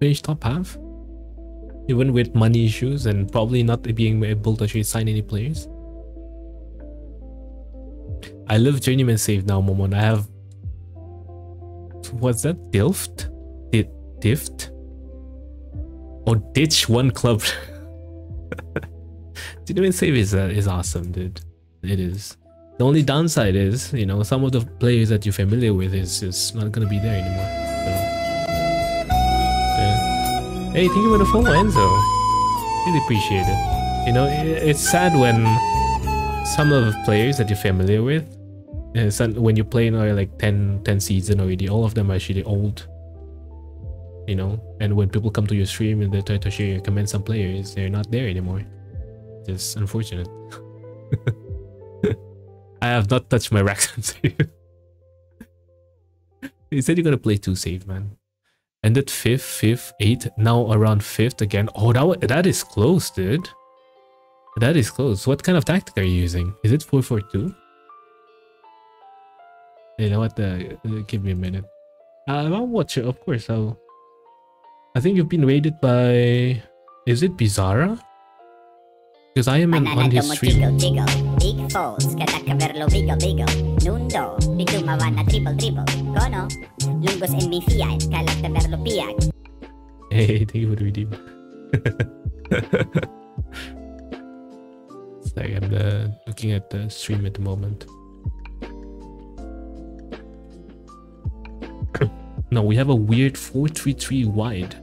Finish top half? Even with money issues and probably not being able to actually sign any players. I love journeyman save now, Momon. I have... What's that? Dilft? Dift? Or ditch one club. Journeyman save is awesome, dude. It is. The only downside is, you know, some of the players that you're familiar with is just not gonna be there anymore. So, yeah. Hey, thank you for the follow, Enzo. Really appreciate it. You know, it's sad when some of the players that you're familiar with, when you play in like 10 season already, all of them are actually old. You know, and when people come to your stream and they try to share your comments, some players, they're not there anymore. Just unfortunate. I have not touched my racks on save. You said you're gonna play 2 save, man. Ended 5th, 8th, now around 5th again. Oh, that is close, dude. That is close. What kind of tactic are you using? Is it 4-4-2? You know what? Give me a minute. I'll watch it, of course. I think you've been raided by... Is it Bizarra? Because I am on his stream. Hey, thank you for the redeem. Sorry, I'm looking at the stream at the moment. No, we have a weird 4-3-3 wide.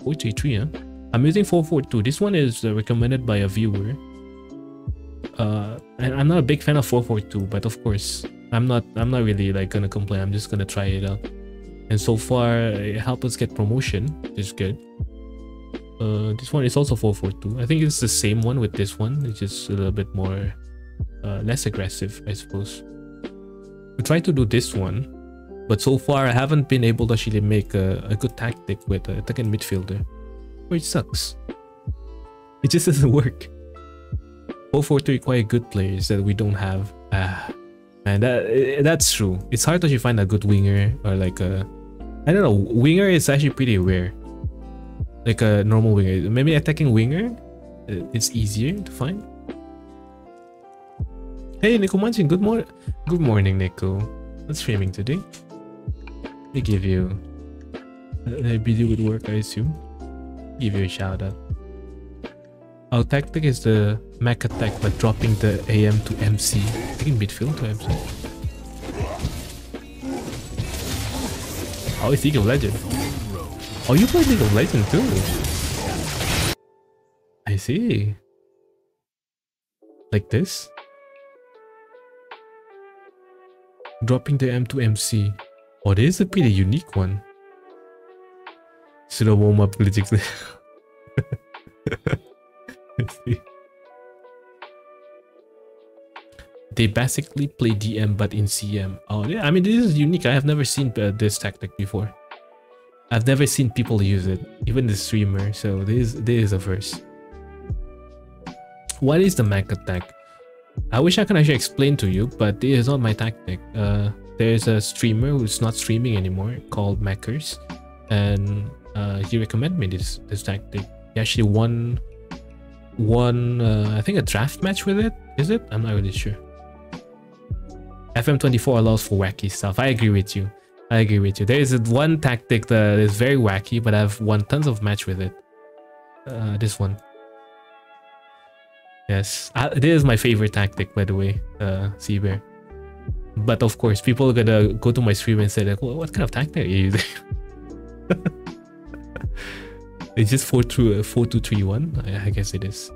4-3-3, huh? I'm using 4-4-2. This one is recommended by a viewer. And I'm not a big fan of 4-4-2, but of course, I'm not really like gonna complain. I'm just gonna try it out. And so far, it helped us get promotion, which is good. This one is also 4-4-2. I think it's the same one with this one. It's just a little bit more, less aggressive, I suppose. We tried to do this one. But so far, I haven't been able to actually make a good tactic with an attacking midfielder. Which sucks. It just doesn't work. 4-4-3 require good players that we don't have. Ah, man, that's true. It's hard to actually find a good winger or like a... I don't know, winger is actually pretty rare. Like a normal winger. Maybe attacking winger is easier to find. Hey, Nico Manchin, good morning, Nico. What's streaming today? We give you a video with work, I assume. Give you a shout out. Our tactic is the Mac attack, but dropping the AM to MC. I think midfield to MC. Oh, it's League of Legends. Oh, you play League of Legends too. I see. Like this. Dropping the M to MC. Oh, this is a pretty unique one. Should I warm up glitches? They basically play DM but in CM. Oh, yeah. I mean, this is unique. I have never seen this tactic before. I've never seen people use it, even the streamer. So this is a first. What is the Mac attack? I wish I can actually explain to you, but this is not my tactic. There's a streamer who's not streaming anymore called Mackers, and he recommended me this tactic. He actually won I think a draft match with it. Is it? I'm not really sure. FM24 allows for wacky stuff. I agree with you. I agree with you. There is one tactic that is very wacky, but I've won tons of match with it. This one. Yes, this is my favorite tactic, by the way, Seabear. But of course, people are gonna go to my stream and say, like, well, what kind of tactic are you using? It's just 4-2-3-1. I guess it is.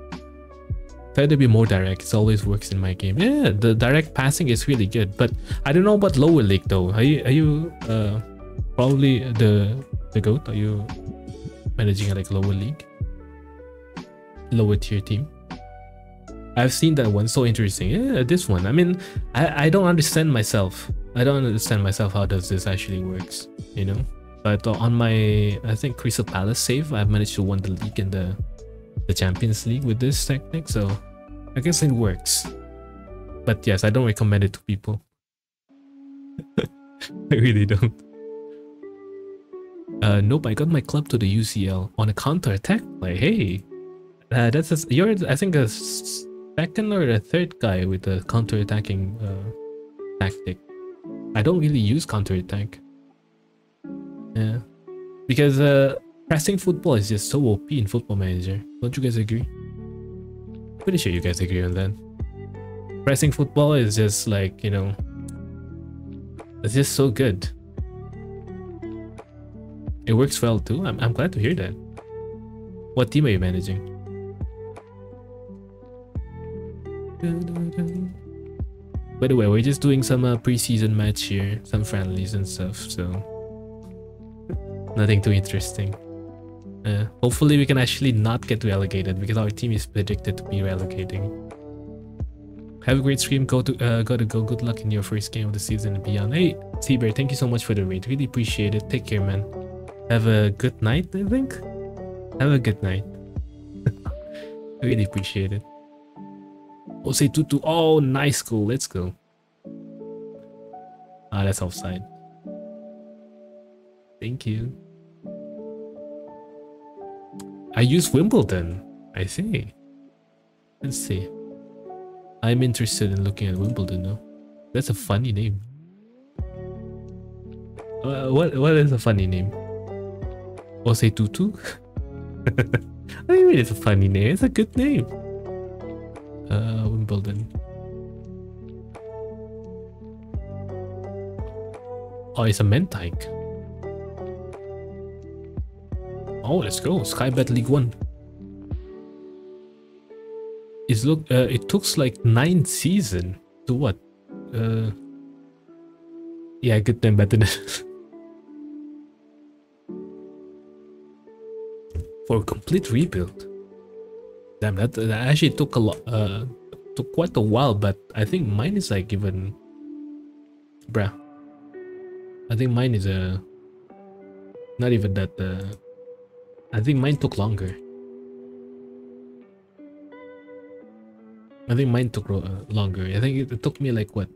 Try to be more direct. It always works in my game. Yeah, the direct passing is really good. But I don't know about lower league though. Are you probably the GOAT? Are you managing like lower league, lower tier team? I've seen that one, so interesting. Yeah, this one. I mean, I don't understand myself. I don't understand myself how does this actually works, you know? But on my, I think, Crystal Palace save, I've managed to win the league and the Champions League with this tactic, so I guess it works. But yes, I don't recommend it to people. I really don't. Nope, I got my club to the UCL on a counter-attack. Like, hey, that's a, you're, I think, a second or the third guy with a counter-attacking tactic. I don't really use counter-attack. Yeah. Because pressing football is just so OP in Football Manager. Don't you guys agree? Pretty sure you guys agree on that. Pressing football is just like, you know... It's just so good. It works well too. I'm glad to hear that. What team are you managing? By the way, we're just doing some pre-season match here, some friendlies and stuff, so nothing too interesting. Hopefully we can actually not get relegated because our team is predicted to be relegating. Have a great stream, go. Good luck in your first game of the season and beyond. Hey, T-Bear, thank you so much for the raid. Really appreciate it. Take care, man. Have a good night, I think. Have a good night. Really appreciate it. Osei Tutu. Oh, nice goal. Let's go. Ah, that's offside. Thank you. I use Wimbledon. I see. Let's see. I'm interested in looking at Wimbledon now. That's a funny name. What is a funny name? Osei Tutu? I mean, it's a funny name. It's a good name. Wimbledon. Oh, it's a Mentike. Oh, let's go. Skybet League 1. It's look, it took like 9 seasons to what? Yeah, good name, better than for a complete rebuild. Damn, that actually took a lot, took quite a while, but I think mine is like even, bruh, I think mine is not even that, I think mine took longer. I think mine took longer. I think it took me like what?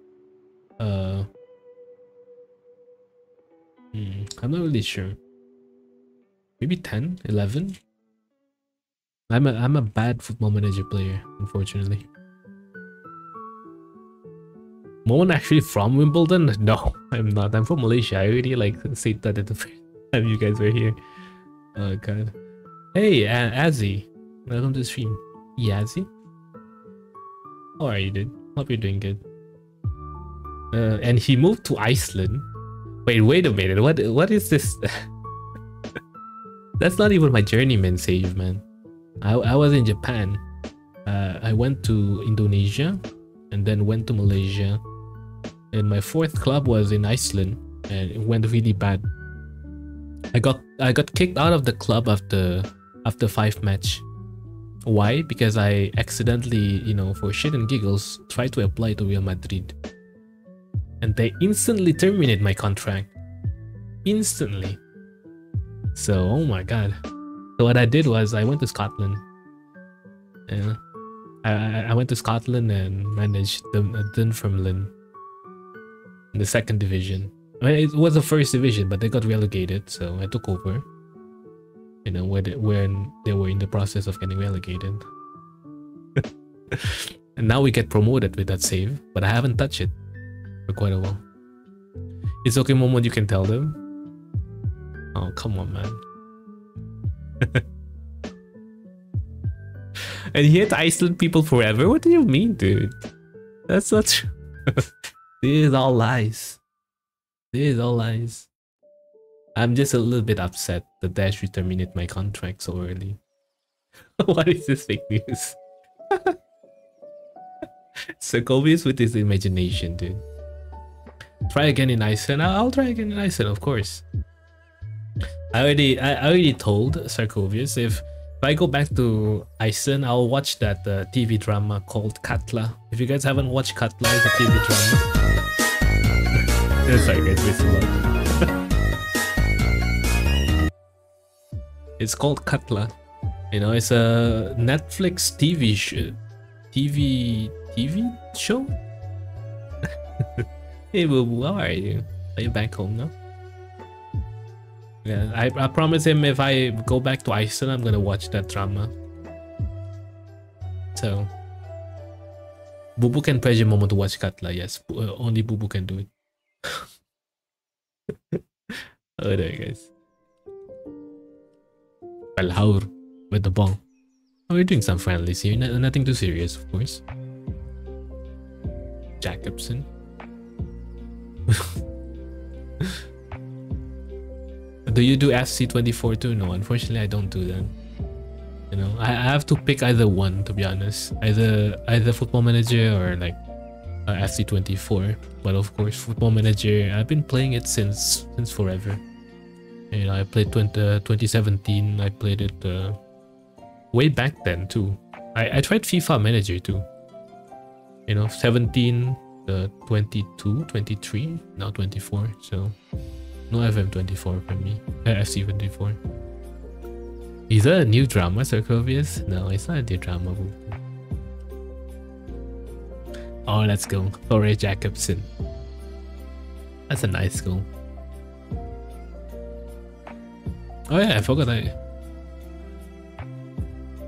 I'm not really sure. Maybe 10, 11. I'm a bad Football Manager player, unfortunately. Momon actually from Wimbledon? No, I'm not. I'm from Malaysia. I already like said that at the first time you guys were here. Oh god. Hey, Azzy, welcome to the stream. Yazzy. How are you, dude? Hope you're doing good. And he moved to Iceland. Wait a minute. What is this? That's not even my journeyman save, man. I was in Japan. I went to Indonesia and then went to Malaysia. And my 4th club was in Iceland and it went really bad. I got kicked out of the club after 5 match. Why? Because I accidentally, you know, for shit and giggles, tried to apply to Real Madrid. And they instantly terminate my contract. Instantly. So, oh my god. So what I did was I went to Scotland. Yeah. I went to Scotland and managed Dunfermline in the 2nd division. I mean, it was the 1st division, but they got relegated, so I took over. You know, when they were in the process of getting relegated. And now we get promoted with that save, but I haven't touched it for quite a while. It's okay, Momon, you can tell them. Oh, come on, man. And he had Iceland people forever? What do you mean, dude? That's not true. This is all lies. This is all lies. I'm just a little bit upset that they should terminate my contract so early. What is this fake news? Sokovius with his imagination, dude. Try again in Iceland. I'll try again in Iceland, of course. I already told Sarkovius if I go back to Iceland, I'll watch that TV drama called Katla. If you guys haven't watched Katla, it's a TV drama. Sorry guys, it's a lot. It's called Katla. You know, it's a Netflix TV show. Hey boo boo, how are you? Are you back home now? Yeah, I promise him if I go back to Iceland, I'm gonna watch that drama. So, Bubu can pressure Momo to watch Katla, yes. Only Bubu can do it. Oh, there, guys. Balhaur with the bong. Oh, we're doing some friendlies here. Nothing too serious, of course. Jacobson. Do you do FC24 too? No, unfortunately I don't do that. You know, I have to pick either one, to be honest. Either Football Manager or like FC24. But of course, Football Manager, I've been playing it since forever. You know, I played 2017. I played it way back then too. I tried FIFA Manager too. You know, 17, 22, 23, now 24. So no FM24 for me. FC24. Is that a new drama, Sarcovius? No, it's not a new drama. Oh, let's go. Thore Jacobson. That's a nice goal. Oh yeah, I forgot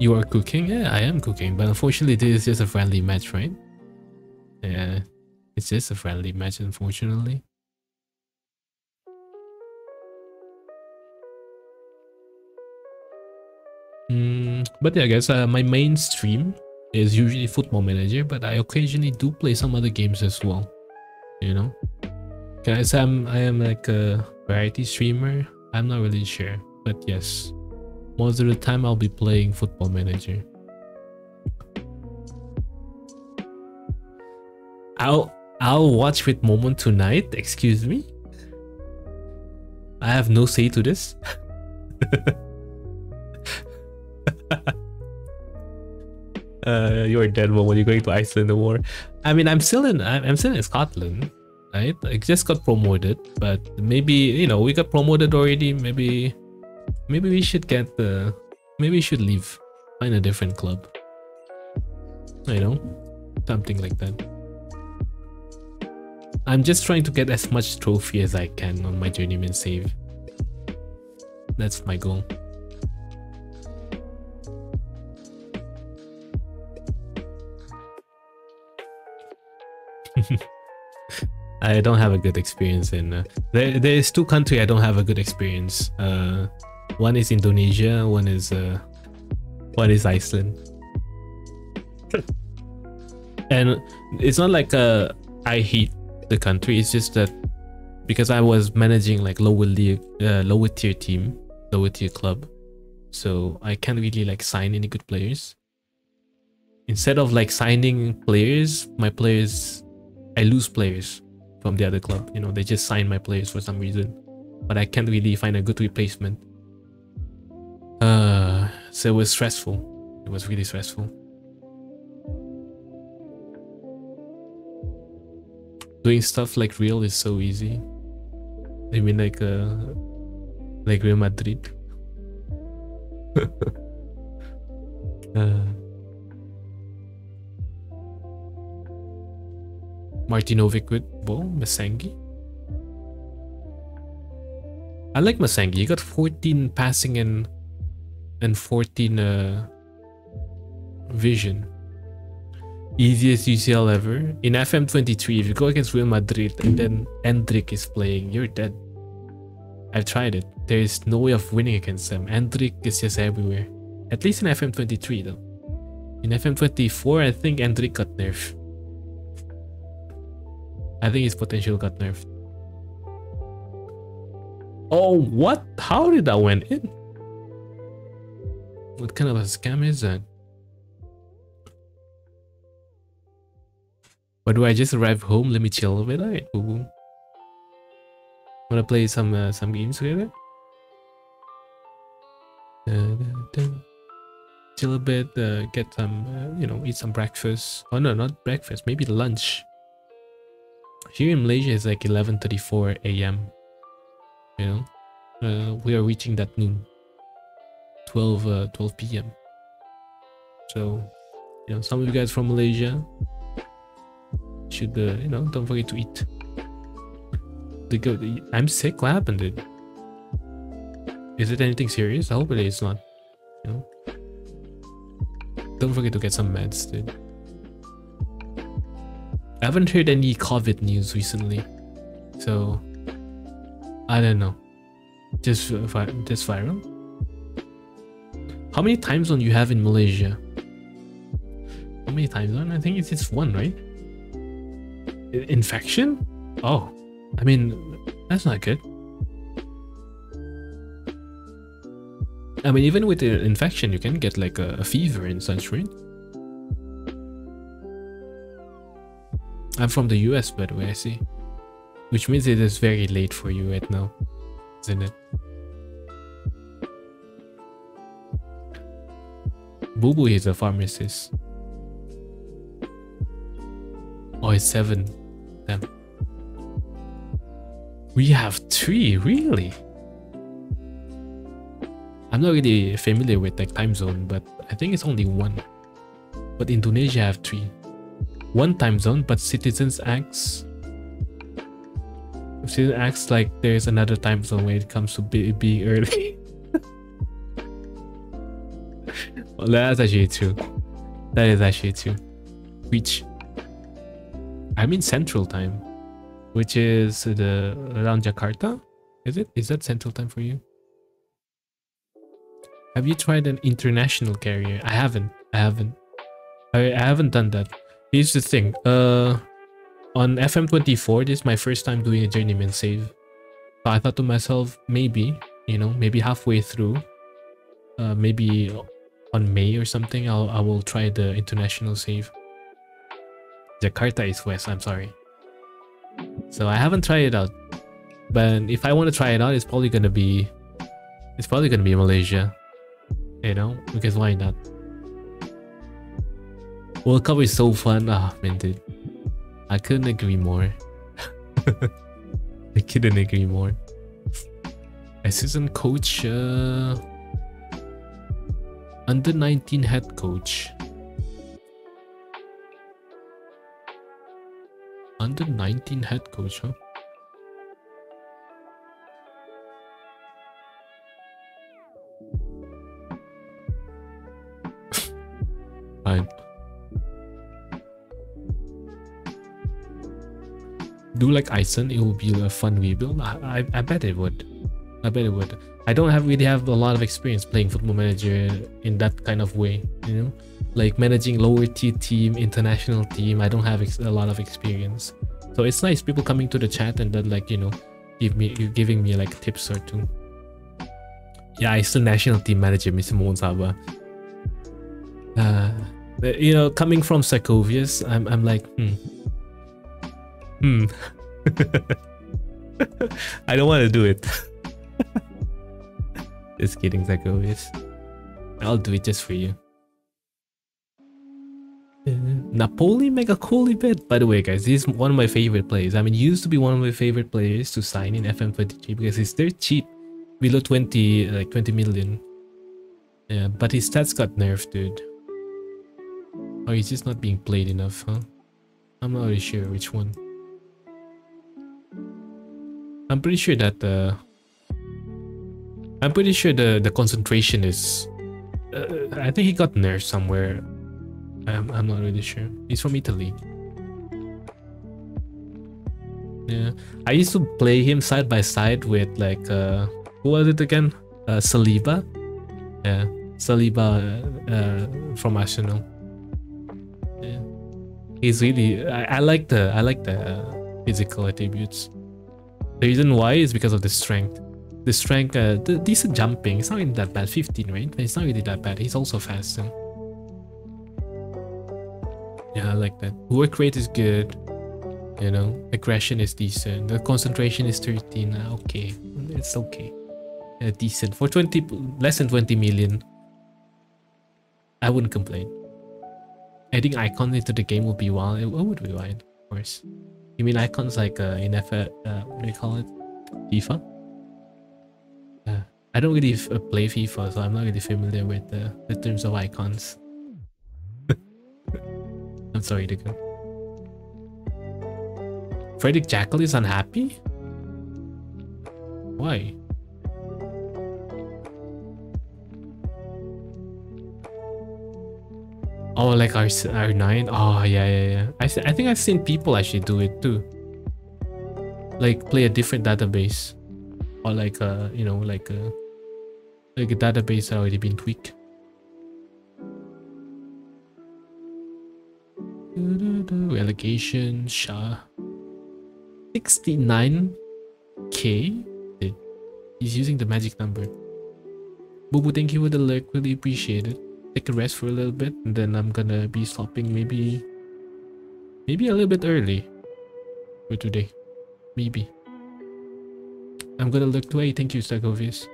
you are cooking? Yeah, I am cooking, but unfortunately this is just a friendly match, right? Yeah, it's just a friendly match, unfortunately. But yeah, guys, my main stream is usually Football Manager, but I occasionally do play some other games as well, you know? Guys, I am like a variety streamer. I'm not really sure, but yes, most of the time I'll be playing Football Manager. I'll watch with Momon tonight. Excuse me, I have no say to this. You're dead, Momon. You're going to Iceland the war. I mean, I'm still in Scotland, right? I just got promoted, but maybe, you know, we got promoted already. Maybe we should get the. Maybe we should leave, find a different club. You know, something like that. I'm just trying to get as much trophy as I can on my journeyman save. That's my goal. I don't have a good experience in there's two countries I don't have a good experience. One is Indonesia, one is Iceland. And it's not like I hate the country, it's just that because I was managing like lower tier club, so I can't really like sign any good players. Instead of like signing players, I lose players from the other club. You know, they just sign my players for some reason, but I can't really find a good replacement. So it was stressful. It was really stressful. Doing stuff like Real is so easy. I mean, like Real Madrid. Martinovic with ball, Masangi. I like Masangi. He got 14 passing and 14 vision. Easiest UCL ever. In FM23, if you go against Real Madrid and then Endrick is playing, you're dead. I've tried it. There is no way of winning against them. Endrick is just everywhere. At least in FM23 though. In FM24, I think Endrick got nerfed. I think his potential got nerfed. Oh, what? How did that went in? What kind of a scam is that? But do I just arrive home? Let me chill a bit. Alright, boo boo. Wanna play some games together? Chill a bit. Get some, you know, eat some breakfast. Oh no, not breakfast. Maybe lunch. Here in Malaysia is like 11:34 a.m. You know, we are reaching that noon. 12 p.m. So, you know, some of you guys from Malaysia should, you know, don't forget to eat. I'm sick. What happened, dude? Is it anything serious? I hope it is not. You know, don't forget to get some meds, dude. I haven't heard any COVID news recently, so I don't know. Just viral. How many time zones you have in Malaysia? How many time zones? I think it's just one, right? Infection? Oh, I mean, that's not good. I mean, even with an infection, you can get like a fever in sunscreen. I'm from the US, by the way, I see. Which means it is very late for you right now, isn't it? Boo Boo is a pharmacist. Oh, it's 7. Damn. We have 3, really? I'm not really familiar with like time zone, but I think it's only 1. But Indonesia have 3. 1 time zone, but citizens acts. If citizen acts like there's another time zone when it comes to being early. Well, that's actually true. That is actually true. Which I'm in Central Time, which is the around Jakarta. Is it? Is that Central Time for you? Have you tried an international carrier? I haven't. I haven't done that. Here's the thing. On FM24, this is my first time doing a journeyman save. So I thought to myself, maybe, you know, maybe halfway through, maybe on May or something, I will try the international save. Jakarta is west, I'm sorry. So I haven't tried it out. But if I want to try it out, it's probably gonna be Malaysia. You know? Because why not? World Cup is so fun. Ah, man, dude. I couldn't agree more. I couldn't agree more. Assistant coach, under 19 head coach. Under 19 head coach, huh? Fine. Do like Iceland, it will be a fun rebuild. I bet it would. I don't really have a lot of experience playing Football Manager in that kind of way, you know, like managing lower tier team, international team. I don't have a lot of experience, so it's nice people coming to the chat and then, like, you know, giving me like tips or two. Yeah, Iceland national team manager Mr. Momon Saba. You know, coming from Secovius, I'm like, I don't want to do it. Just kidding, Zagovius. I'll do it just for you. Napoli mega cool event. By the way, guys, he's one of my favorite players. I mean, he used to be one of my favorite players to sign in FM23 because he's dirt cheap, below 20, like 20 million. Yeah, but his stats got nerfed, dude. Or he's just not being played enough, huh? I'm not really sure which one. I'm pretty sure that the concentration is... I think he got nerfed somewhere. I'm not really sure. He's from Italy. Yeah, I used to play him side by side with like... who was it again? Saliba? Yeah, Saliba from Arsenal. Yeah. He's really... I like the physical attributes. The reason why is because of the strength. The strength, the decent jumping, it's not really that bad. 15, right? It's not really that bad. He's also fast. So. Yeah, I like that. Work rate is good. You know, aggression is decent. The concentration is 13. Okay, it's okay. Decent for 20, less than 20 million. I wouldn't complain. Adding icons into the game would be wild. It would be wild, of course. You mean icons like in effort, what do you call it? FIFA? I don't really play FIFA, so I'm not really familiar with the terms of icons. I'm sorry, Diego. Frederick Jackal is unhappy? Why? Oh, like R9? Oh, yeah. I think I've seen people actually do it too. Like play a different database. Or like, you know, like a database that already been tweaked. Relegation, Shah. 69K? He's using the magic number. Bubu, thank you for the like, really appreciate it. Take a rest for a little bit, and then I'm gonna be stopping maybe a little bit early for today. Maybe. I'm gonna look to, hey, thank you, Stagovius.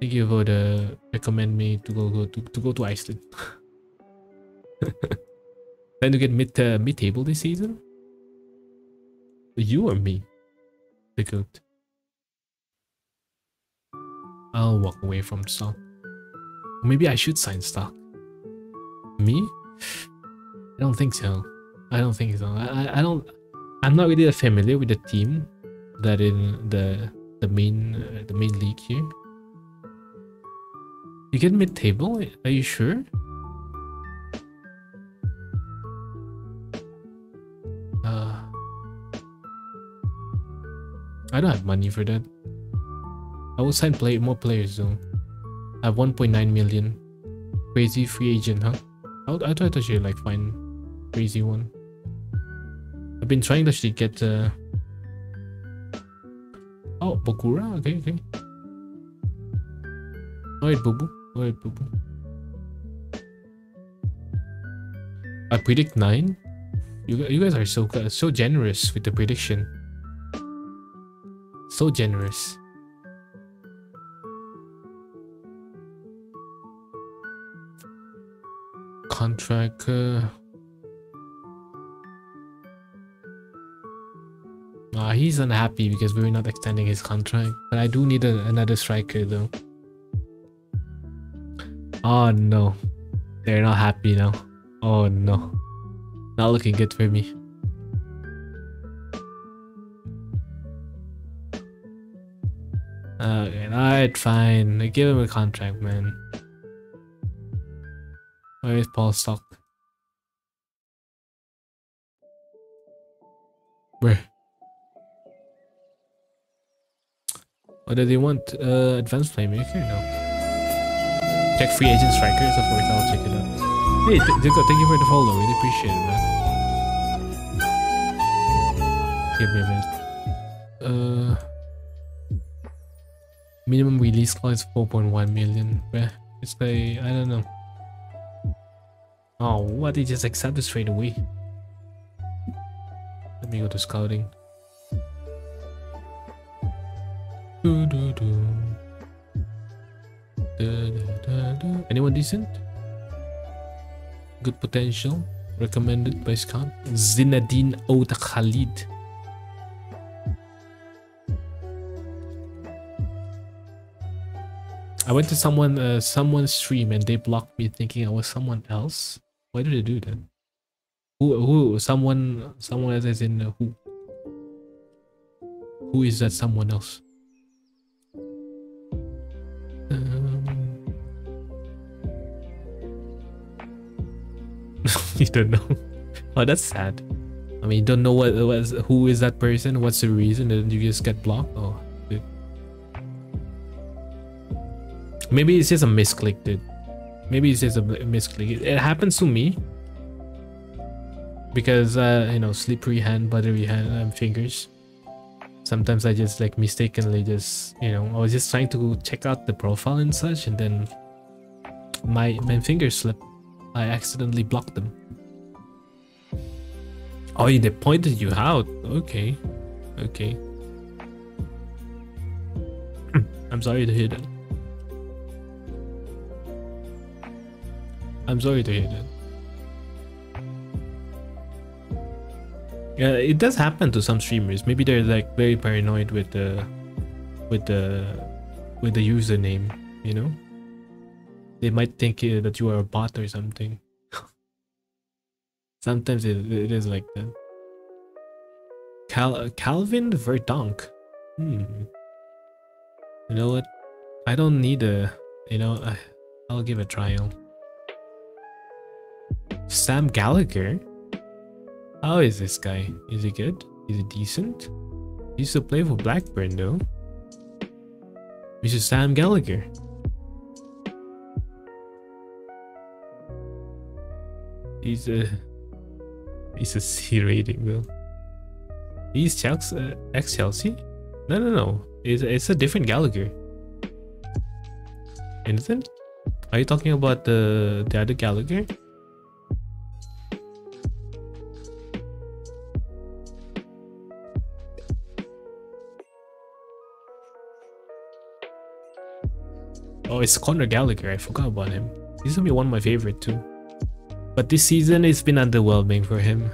Thank you for the recommend me to go to Iceland. Plan to get mid table this season? You or me? The goat. I'll walk away from stock. Maybe I should sign stock. Me? I don't think so. I don't think so. I'm not really familiar with the team that in the main league here. You get mid-table? Are you sure? I don't have money for that. I will sign more players though. I have 1.9 million. Crazy free agent, huh? I thought I should like find crazy one. I've been trying to actually get oh, Bokura? Okay, okay. Alright, Bubu. Alright, Bubu. I predict 9? You guys are so generous with the prediction. So generous. Contract... he's unhappy because we're not extending his contract. But I do need another striker though. Oh no. They're not happy now. Oh no. Not looking good for me. Okay, alright, fine. I give him a contract, man. Where is Paul Stock? Where? Or do they want advanced playmaker? No. Check free agent strikers, of course. I'll check it out. Hey, thank you for the follow. Really appreciate it, man. Give me a minute. Minimum release clause 4.1 million. It's like, I don't know. Oh, what? They just accept this straight away. Let me go to scouting. Anyone decent? Good potential. Recommended by Scout. Zinedine Oud Khalid. I went to someone's stream and they blocked me, thinking I was someone else. Why do they do that? Who? Someone else as in who? Who is that someone else? You don't know. Oh, that's sad. I mean, you don't know who is that person, what's the reason, and you just get blocked. Oh, dude. Maybe it's just a misclick, dude. Maybe it's just a misclick. It happens to me because you know, slippery hand, buttery hand, fingers. Sometimes I just like mistakenly just, you know, I was just trying to check out the profile and such, and then my fingers slipped. I accidentally blocked them. Oh, they pointed you out. Okay. Okay. I'm sorry to hear that. I'm sorry to hear that. Yeah, it does happen to some streamers. Maybe they're like very paranoid with the username, you know? They might think that you are a bot or something. Sometimes it is like that. Calvin Verdonk. You know what? I don't need a... You know, I'll give a trial. Sam Gallagher? How is this guy? Is he good? Is he decent? He used to play for Blackburn though. Mr. Sam Gallagher. He's a C rating though. He's Chelsea, ex-Chelsea? No. It's a different Gallagher. Innocent? Are you talking about the other Gallagher? Oh, it's Conor Gallagher. I forgot about him. He's gonna be one of my favorite too. But this season it's been underwhelming for him.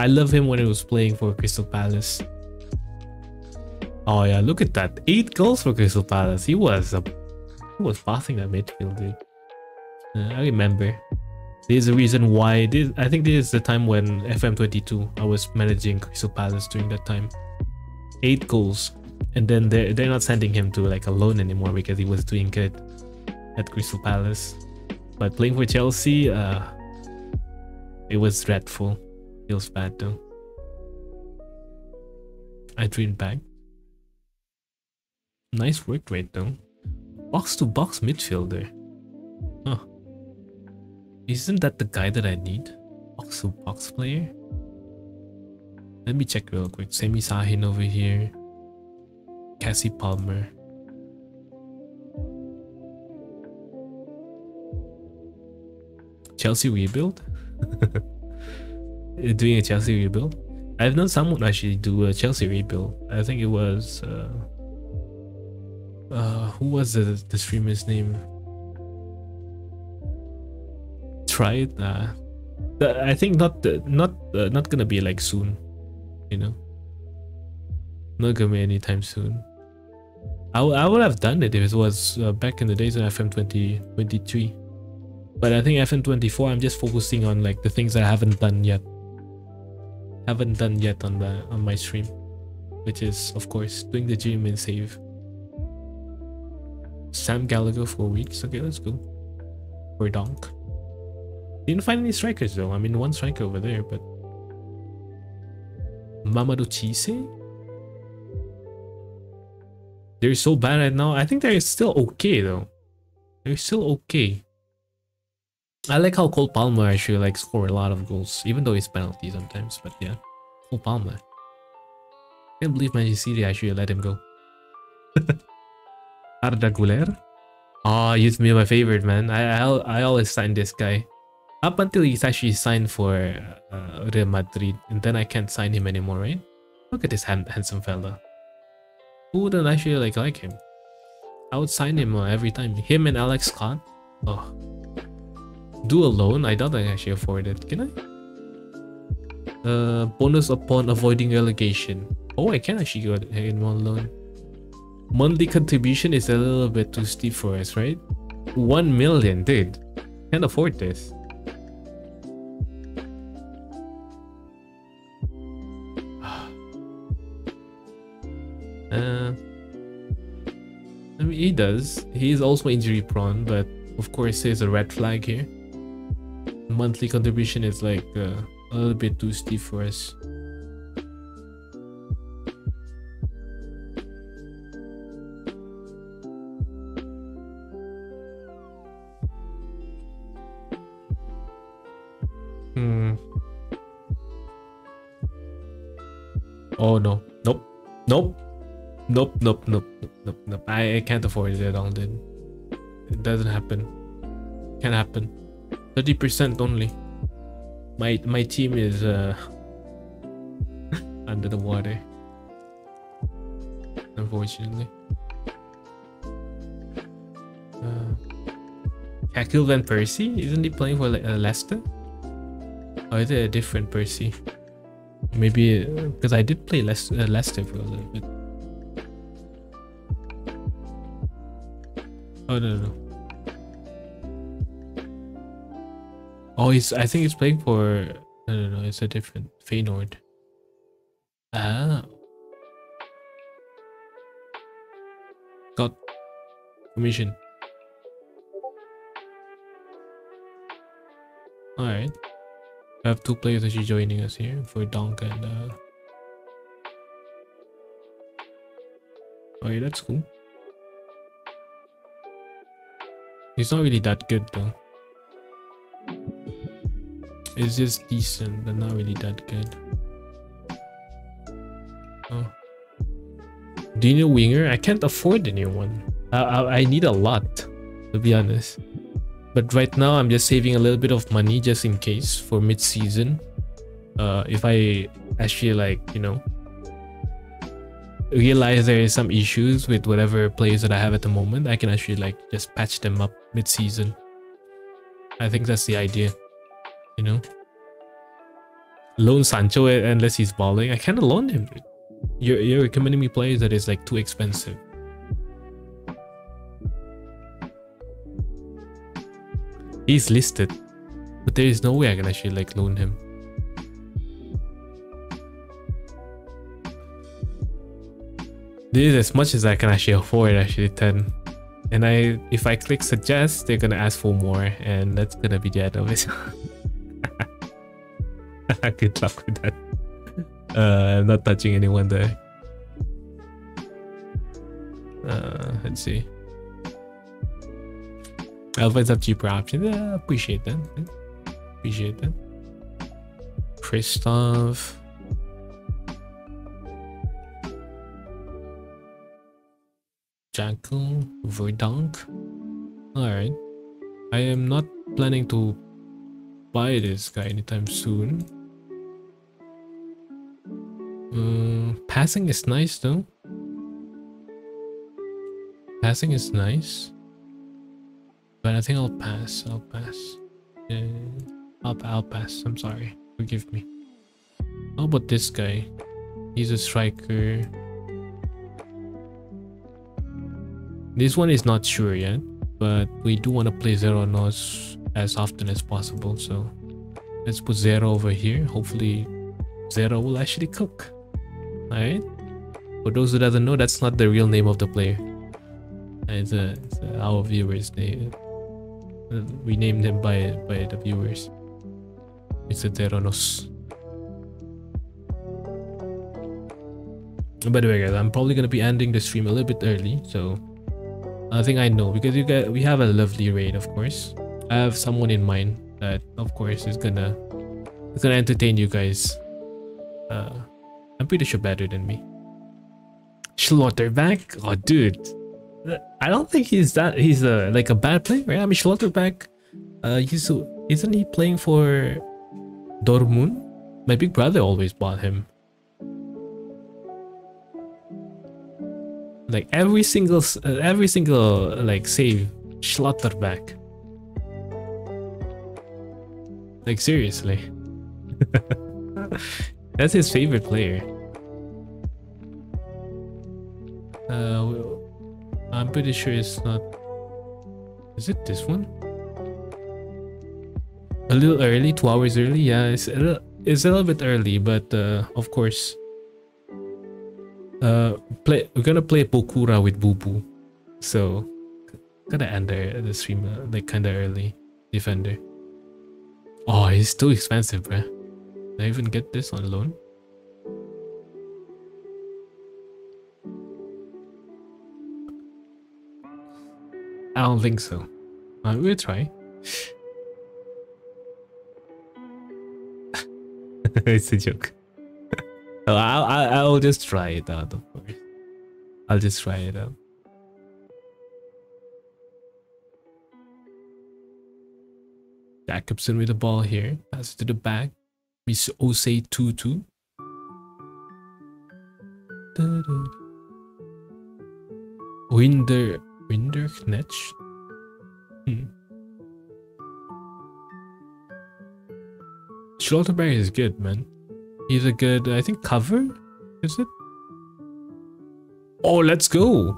I love him when he was playing for Crystal Palace. Oh yeah, look at that. 8 goals for Crystal Palace. He was passing that midfield, dude. I remember. There's a reason why. I think this is the time when FM22, I was managing Crystal Palace during that time. 8 goals. And then they're not sending him to like a loan anymore because he was doing good at Crystal Palace. But playing for Chelsea, it was dreadful. Feels bad though. I dreamed back. Nice work rate though. Box to box midfielder. Huh. Isn't that the guy that I need? Box to box player? Let me check real quick. Sami Sahin over here. Cassie Palmer. Chelsea rebuild? Doing a Chelsea rebuild? I've known someone actually do a Chelsea rebuild. I think it was who was the streamer's name? Try it. I think not gonna be like soon, you know. Not gonna be anytime soon. I would have done it if it was back in the days on FM23, but I think FM24 I'm just focusing on like the things I haven't done yet. On my stream, which is of course doing the gym and save. Sam Gallagher for weeks. Okay, let's go. For Donk. Didn't find any strikers though. I mean, one striker over there, but Mamadou Cisse? They're so bad right now. I think they're still okay though. They're still okay. I like how Cole Palmer actually like score a lot of goals, even though it's penalty sometimes. But yeah, Cole Palmer. Can't believe Manchester City actually let him go. Arda Güler. Ah, used to be my favorite, man. I always signed this guy. Up until he's actually signed for Real Madrid. And then I can't sign him anymore, right? Look at this handsome fella. Who wouldn't actually like him? I would sign him every time. Him and Alex Scott. Oh. Do a loan? I doubt I can actually afford it. Can I? Bonus upon avoiding relegation. Oh, I can actually go in one loan. Monthly contribution is a little bit too steep for us, right? 1 million, dude. Can't afford this. I mean, he does. He is also injury prone, but of course there's a red flag here. Monthly contribution is like a little bit too steep for us. Oh no. Nope. Nope. Nope. Nope. Nope. Nope. Nope. Nope. I can't afford it at all, dude. It doesn't happen. Can't happen. 30% only. My team is under the water. Unfortunately. Kakil Van Persie? Isn't he playing for Leicester? Or is it a different Persie? Maybe because I did play Leicester for a little bit. Oh no. Oh, I think he's playing for no, it's a different Feyenoord. Ah, got permission. All right. I have 2 players actually joining us here for Donk and oh yeah, that's cool. He's not really that good though. It's just decent, but not really that good. Oh. Do you know winger? I can't afford anyone. I need a lot. to be honest. But right now I'm just saving a little bit of money just in case for mid-season. If I actually, like, you know, realize there is some issues with whatever players that I have at the moment, I can actually, like, just patch them up mid-season. I think that's the idea, you know. Loan Sancho unless he's balling. I kind of loaned him. You're recommending me players that is, like, too expensive. He's listed, but there is no way I can actually, like, loan him. This is as much as I can actually afford, actually, 10. And if I click suggest, they're gonna ask for more, and that's gonna be the end of it. Good luck with that. I'm not touching anyone there. Let's see. I'll find some cheaper options. Yeah, appreciate that. Appreciate that. Kristoff. Jackal. Verdonk. Alright. I am not planning to buy this guy anytime soon. Passing is nice though. Passing is nice. But I think I'll pass. I'll pass. Yeah, I'll pass. I'm sorry. Forgive me. How about this guy? He's a striker. This one is not sure yet, but we do want to play Zeronos as often as possible. So let's put Zero over here. Hopefully Zero will actually cook. Alright. For those who doesn't know, that's not the real name of the player. It's our viewers' name. We named him by the viewers. It's a Zeronos. By the way, guys, I'm probably gonna be ending the stream a little bit early, so I think I know because we have a lovely raid, of course. I have someone in mind that, of course, is gonna entertain you guys. I'm pretty sure better than me. Schlotterbeck, oh dude, I don't think he's like a bad player, right? I mean, Schlotterbeck, isn't he playing for Dortmund? My big brother always bought him. Like every single like save, Schlotterbeck. Like seriously, that's his favorite player. I'm pretty sure it's not. Is it this one? A little early, 2 hours early. Yeah, it's a little bit early, but of course. We're gonna play Bokura with Bubu, so gotta end the stream like kinda early. Defender. Oh, it's too expensive, bruh. Did I even get this on loan? I don't think so. We'll try. It's a joke. I'll just try it out, of course. I'll just try it out. Jacobson with the ball here. Pass it to the back. Mr. Osei Tutu. Winder Knetch. Schlotterbeck is good, man. He's a good, I think, cover, is it? Oh, let's go!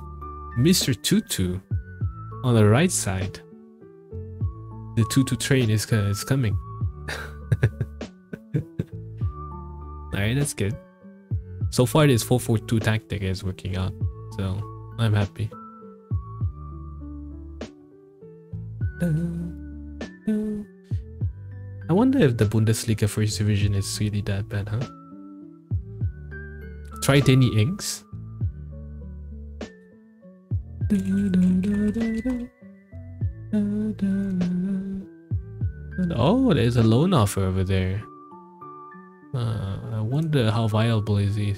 Mr. Tutu on the right side. The Tutu train is coming. Alright, that's good. So far, this 4-4-2 tactic is working out, so I'm happy. I wonder if the Bundesliga First Division is really that bad, huh? Try Danny Ings. Oh, there's a loan offer over there. I wonder how viable is he.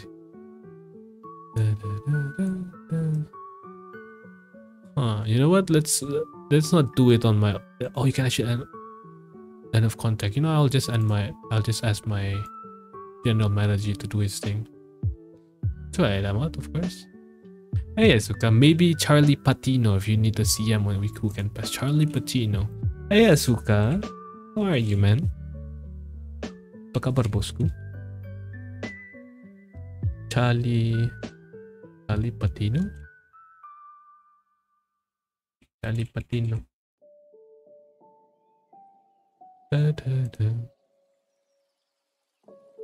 You know what? Let's let's not do it on my. Oh, you can actually end of contact. You know, I'll just ask my general manager to do his thing. Try them out, of course. Hey, Asuka, maybe Charlie Patino if you need a CM one week who can pass. Charlie Patino. Hey, Asuka, how are you, man? Apa kabar, bosku? Charlie Patino.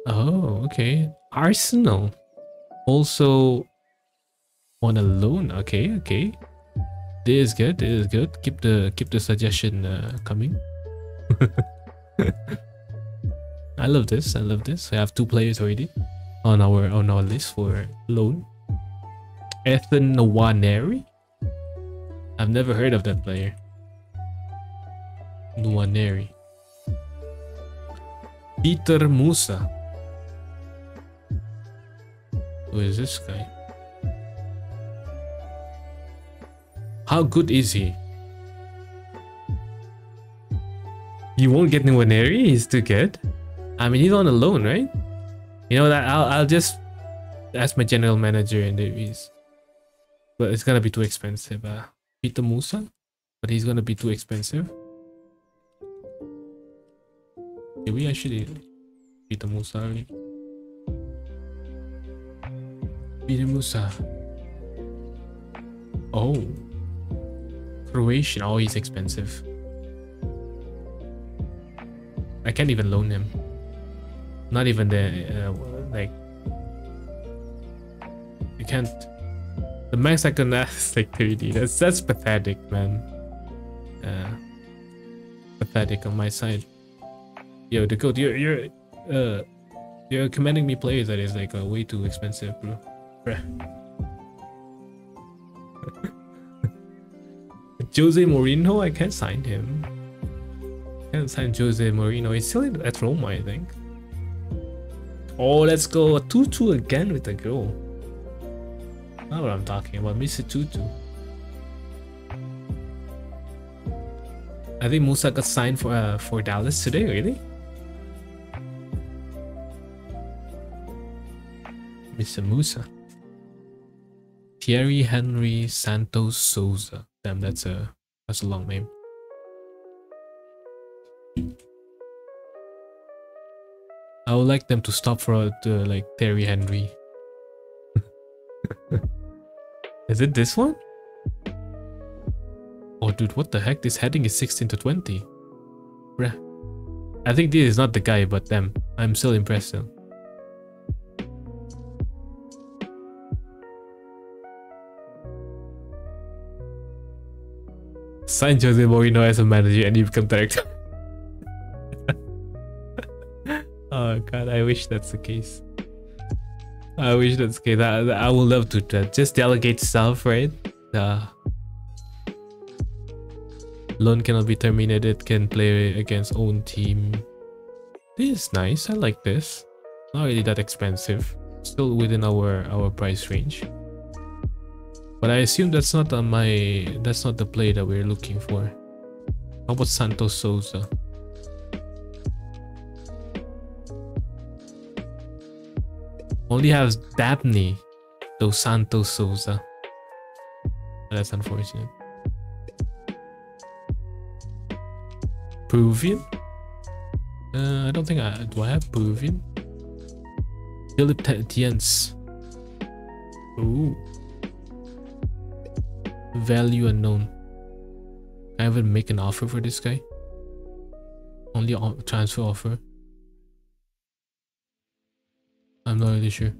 Oh, okay. Arsenal. Also on a loan. Okay, okay. This is good. This is good. Keep the suggestion coming. I love this. I love this. I have two players already on our list for loan. Ethan Nwaneri. I've never heard of that player. Nwaneri. Peter Musa. Who is this guy? How good is he? You won't get Nwaneri? He's too good. I mean, he's on a loan, right? You know that I'll just ask my general manager and there is. But it's gonna be too expensive. Peter Musa, but he's gonna be too expensive. Did we actually Peter Musa already? Peter Musa. Oh, Croatian. Oh, he's expensive. I can't even loan him. Not even the like. You can't. The max I can ask is like 30. That's pathetic, man. Pathetic on my side. Yo, the code, you're commanding me players that is like way too expensive, bro. Jose Mourinho, I can't sign him. Can't sign Jose Mourinho. He's still at Roma, I think. Oh, let's go 2-2 again with a goal. Not what I'm talking about, Mr. Tutu. I think Musa got signed for Dallas today, really? Mr. Musa. Thierry Henry Santos Souza. Damn, that's a long name. I would like them to stop for like Thierry Henry. Is it this one? Oh, dude, what the heck? This heading is 16-20. Bruh. I think this is not the guy, but them. I'm still impressed though. Sign Jose Mourinho as a manager and you become director. Oh god, I wish that's the case. I wish that's the case. I would love to do that. Just delegate stuff, right? Loan cannot be terminated, can play against own team. This is nice, I like this. Not really that expensive. Still within our price range. But I assume that's not on my the play that we're looking for. How about Santos Souza? Only has Dabney though Santos Souza. That's unfortunate. Peruvian? I don't think I... Do I have Peruvian? Philip Tiens. Ooh. Value unknown. Can I even make an offer for this guy? Only transfer offer. I'm not really sure.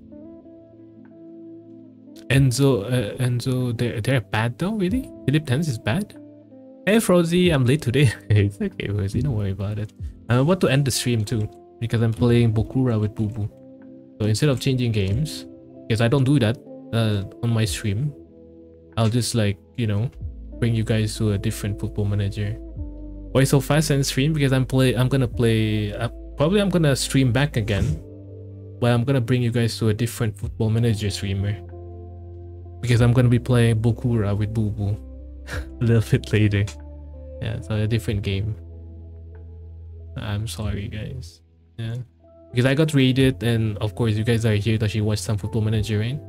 Enzo... Enzo... They're bad though, really? Philip Tiens is bad? Hey Rosie, I'm late today. It's okay, Rosie, don't worry about it. I want to end the stream too because I'm playing Bokura with Boo Boo. So instead of changing games, because I don't do that on my stream, I'll just like, you know, bring you guys to a different Football Manager. Why so fast and stream? Because I'm gonna stream back again, but I'm gonna bring you guys to a different Football Manager streamer because I'm gonna be playing Bokura with Boo Boo. A little bit later. Yeah, it's a different game. I'm sorry, guys. Yeah, because I got raided, and of course you guys are here to actually watch some Football Manager, right?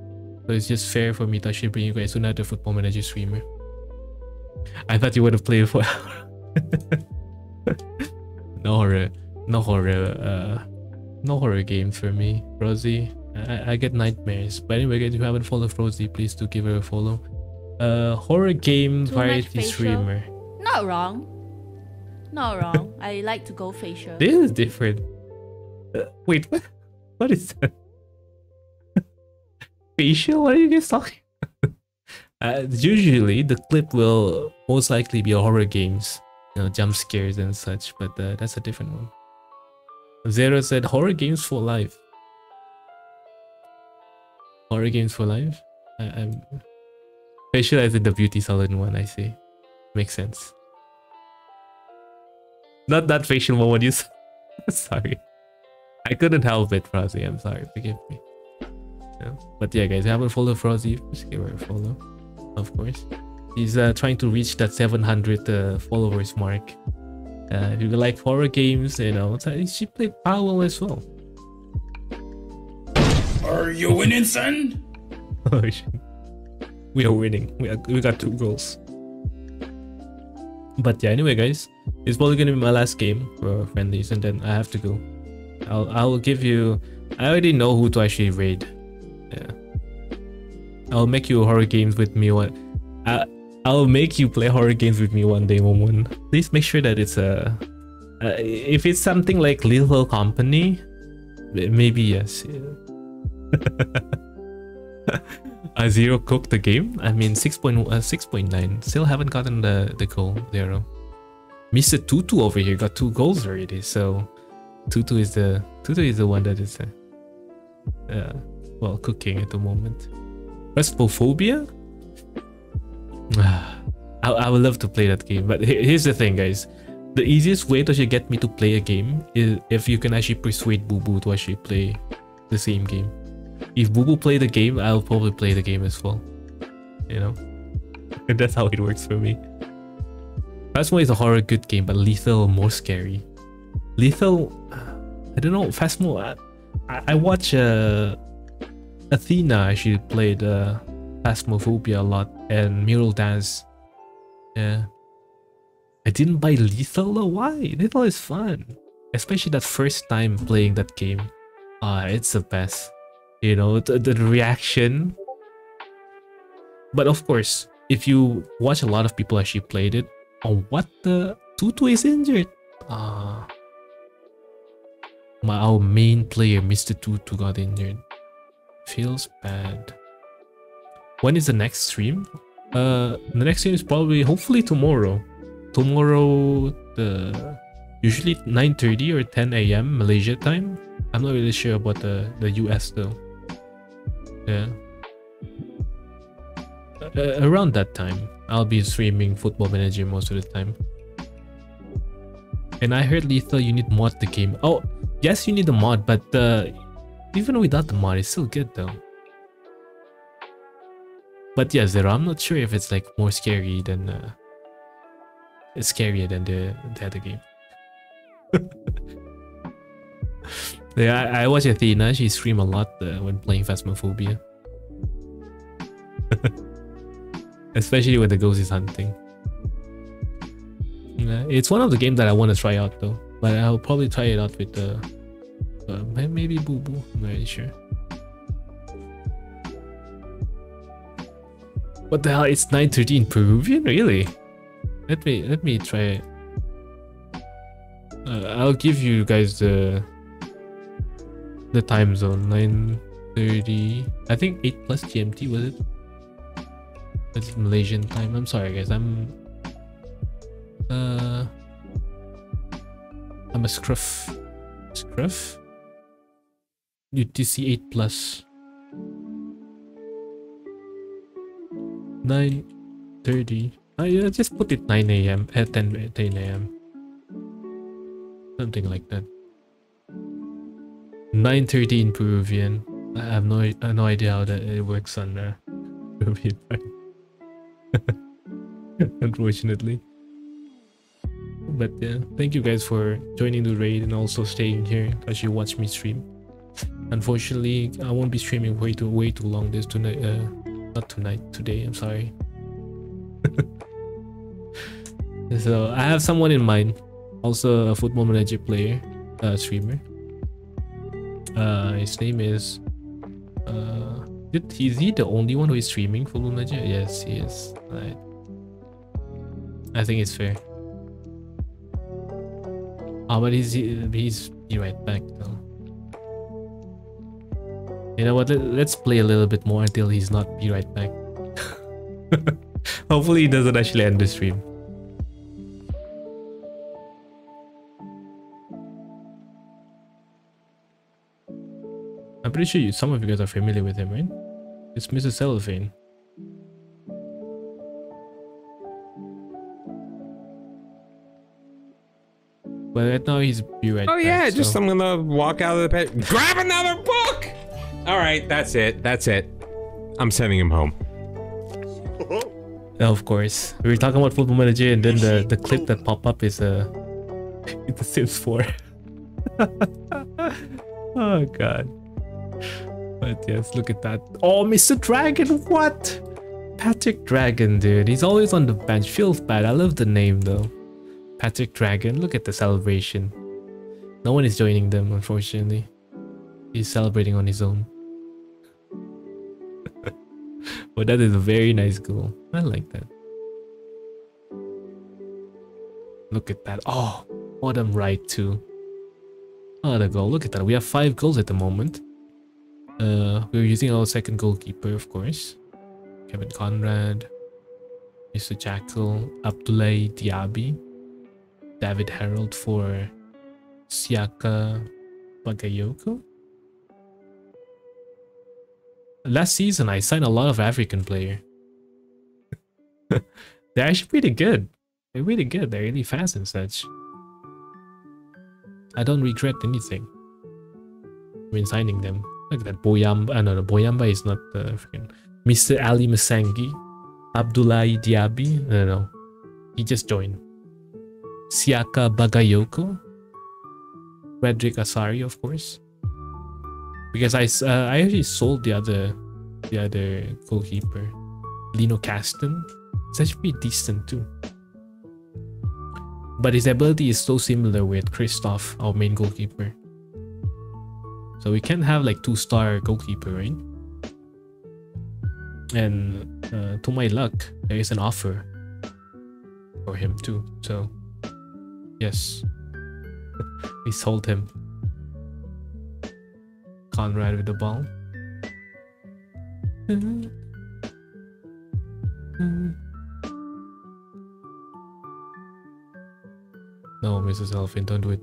So it's just fair for me to actually bring you guys to another Football Manager streamer. I thought you would have played for no horror games for me. Rosie, I get nightmares. But anyway, guys, if you haven't followed Rosie, please do give her a follow. Horror game variety streamer. Not wrong. Not wrong. I like to go facial. This is different. Wait, what is that? Facial? What are you guys talking about? Usually the clip will most likely be horror games, you know, jump scares and such, but that's a different one. Zero said horror games for life. Horror games for life? I'm specializing the beauty salon one, I see. Makes sense. Not that facial one you said. Sorry. I couldn't help it, Rosie. I'm sorry. Forgive me. Yeah. But yeah, guys, if you haven't followed Rosie, just give her a follow. Of course. She's trying to reach that 700 followers mark. If you like horror games, you know, she played Powell as well. Are you winning, son? Oh, shit. We are winning. We got 2 goals. But yeah, anyway, guys, it's probably gonna be my last game for friendlies, and then I have to go. I'll give you. I already know who to actually raid. Yeah. I'll make you horror games with me. I'll make you play horror games with me one day, Momon. Please make sure that it's a. If it's something like Lethal Company, maybe yes. Yeah. Zero cooked the game. I mean, 6.9. Still haven't gotten the goal, Zero. Mr. Tutu over here got 2 goals already. So, Tutu is the one that is well cooking at the moment. Phasmophobia. I would love to play that game, but here's the thing, guys. The easiest way to actually get me to play a game is if you can actually persuade Boo Boo to actually play the same game. If Boo Boo play the game, I'll probably play the game as well. You know, that's how it works for me. Phasmo is a horror good game, but Lethal more scary. Lethal, I don't know. Phasmo, I watch Athena actually played Phasmophobia a lot and Mural Dance. Yeah, I didn't buy Lethal though. Why? Lethal is fun, especially that first time playing that game. It's the best. You know, the reaction. But of course, if you watch a lot of people actually played it, oh, what the? Tutu is injured. Our main player, Mr. Tutu, got injured. Feels bad. When is the next stream? The next stream is probably, hopefully, tomorrow. Tomorrow, usually 9:30 or 10 a.m. Malaysia time. I'm not really sure about the US though. Yeah. Around that time, I'll be streaming Football Manager most of the time. And I heard, Lethal, you need mod the game. Oh, yes, you need the mod, but even without the mod, it's still good though. But yeah, Zero, I'm not sure if it's like more scary than it's scarier than the other game. Yeah, I watch Athena. She stream a lot when playing Phasmophobia. Especially when the ghost is hunting. Yeah, it's one of the games that I want to try out though. But I'll probably try it out with maybe Boo Boo. I'm not really sure. What the hell? It's 9:30 in Peruvian? Really? Let me try it. I'll give you guys the time zone. 9:30, I think 8+ GMT, was it? That's Malaysian time. I'm sorry, guys. I'm a scruff. Scruff? UTC 8+. 9:30. I just put it 9 a.m. at 10 a.m. Something like that. 9:30 in Peruvian. I have no idea how that it works on Peruvian time. Unfortunately. But thank you guys for joining the raid and also staying here as you watch me stream. Unfortunately, I won't be streaming way too long this tonight. Today, I'm sorry. So I have someone in mind, also a football manager player, streamer. His name is. Is he the only one who is streaming football manager? Yes, he is. Right. I think it's fair. Oh, but he's right back though. You know what? Let's play a little bit more until he's not be right back. Hopefully he doesn't actually end the stream. I'm pretty sure some of you guys are familiar with him, right? It's Mr. Cellophane. But right now he's be right. Oh back, yeah, so. Just I'm gonna walk out of the pet. Grab another book. All right, that's it. That's it. I'm sending him home. Of course, we were talking about Football Manager, and then the clip that popped up is it's a Sims 4. Oh god. But yes, look at that. Oh, Mr. Dragon, what? Patrick Dragon, dude. He's always on the bench. Feels bad. I love the name though. Patrick Dragon, look at the celebration. No one is joining them, unfortunately. He's celebrating on his own. But that is a very nice goal. I like that. Look at that. Oh, bottom right too. Another goal. Look at that. We have 5 goals at the moment. We're using our second goalkeeper, of course. Kevin Conrad, Mr. Jackal, Abdoulaye Diaby. David Harold for Siaka Bagayoko. Last season, I signed a lot of African players. They're actually pretty good. They're really good. They're really fast and such. I don't regret anything. I mean, signing them. Look at that. Boyamba. No, no, Boyamba is not African. Mr. Ali Masangi. Abdoulaye Diaby. No, no. He just joined. Siaka Bagayoko, Frederick Assare, of course, because I actually sold the other goalkeeper, Lino Kastens. It's actually decent too, but his ability is so similar with Kristoff, our main goalkeeper. So we can't have like 2-star goalkeeper, right? And to my luck, there is an offer for him too. So. Yes, we sold him. Conrad with the ball. No, Mrs. Elfin, don't do it.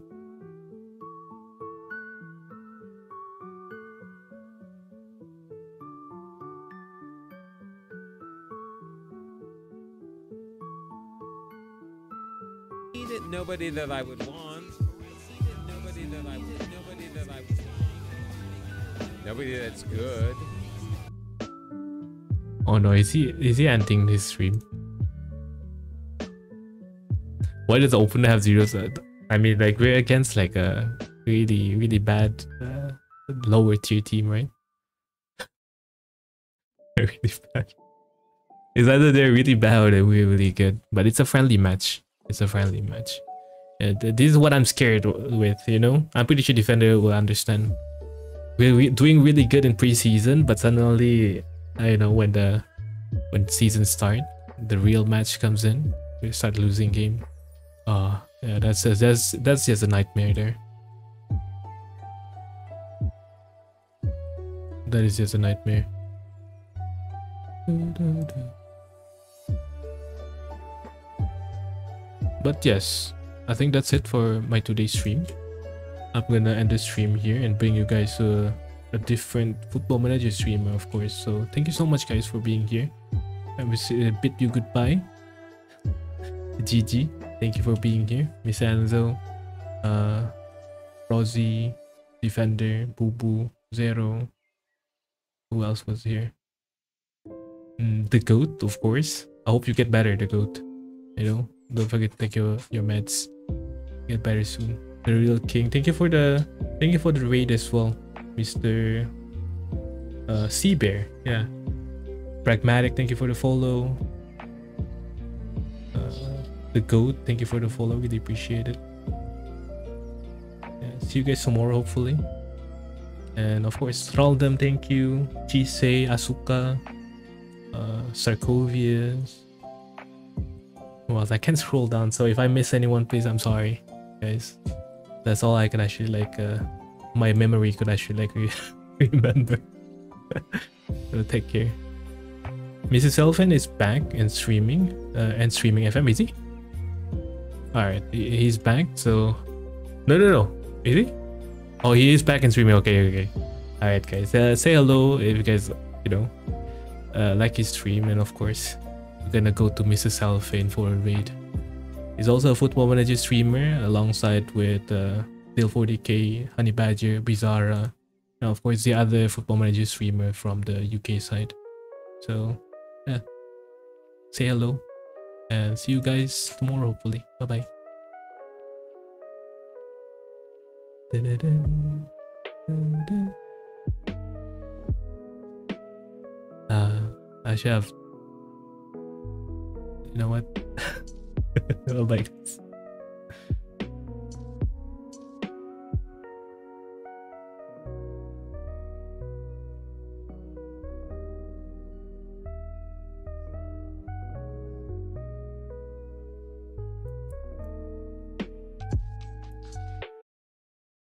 Nobody that I would want. Nobody that I would. Nobody that I would. Nobody that's good. Oh no! Is he ending his stream? Why does the opener have zeros? I mean, like we're against like a really bad lower tier team, right? Really bad. It's either they're really bad or they're really good. But it's a friendly match. It's a friendly match. This is what I'm scared with, you know? I'm pretty sure Defender will understand. We're doing really good in preseason, but suddenly, I know, when season starts, the real match comes in, we start losing game. Oh, yeah, that's just a nightmare there. That is just a nightmare. But yes, I think that's it for my today's stream. I'm gonna end the stream here and bring you guys a different Football Manager streamer, of course. So thank you so much guys for being here. I will bid you goodbye. GG, thank you for being here. Miss Enzo, Rosie, Defender, Boo Boo, Zero. Who else was here? The Goat, of course. I hope you get better, the Goat. You know? Don't forget to take your meds. Get better soon. The real king. Thank you for the raid as well, Mr. Sea Bear. Yeah. Pragmatic, thank you for the follow. The goat, thank you for the follow. Really appreciate it. Yeah, see you guys tomorrow, hopefully. And of course, Thraldom, thank you. Chisei, Asuka, Sarkovius. Well, I can't scroll down, so if I miss anyone, please, I'm sorry, guys. That's all I can actually like. My memory could actually like remember. So take care. Mrs. Elfin is back and streaming FM. Is he? All right, he's back. So no. Is he? Oh, he is back and streaming. Okay. All right, guys. Say hello if you guys like his stream, and of course. Gonna go to Mrs. Alfane for a raid. He's also a football manager streamer alongside with Till 40k, Honey Badger, Bizarra, and of course the other football manager streamer from the UK side. So yeah, say hello and see you guys tomorrow, hopefully. Bye bye. I should have. You know what? I like this.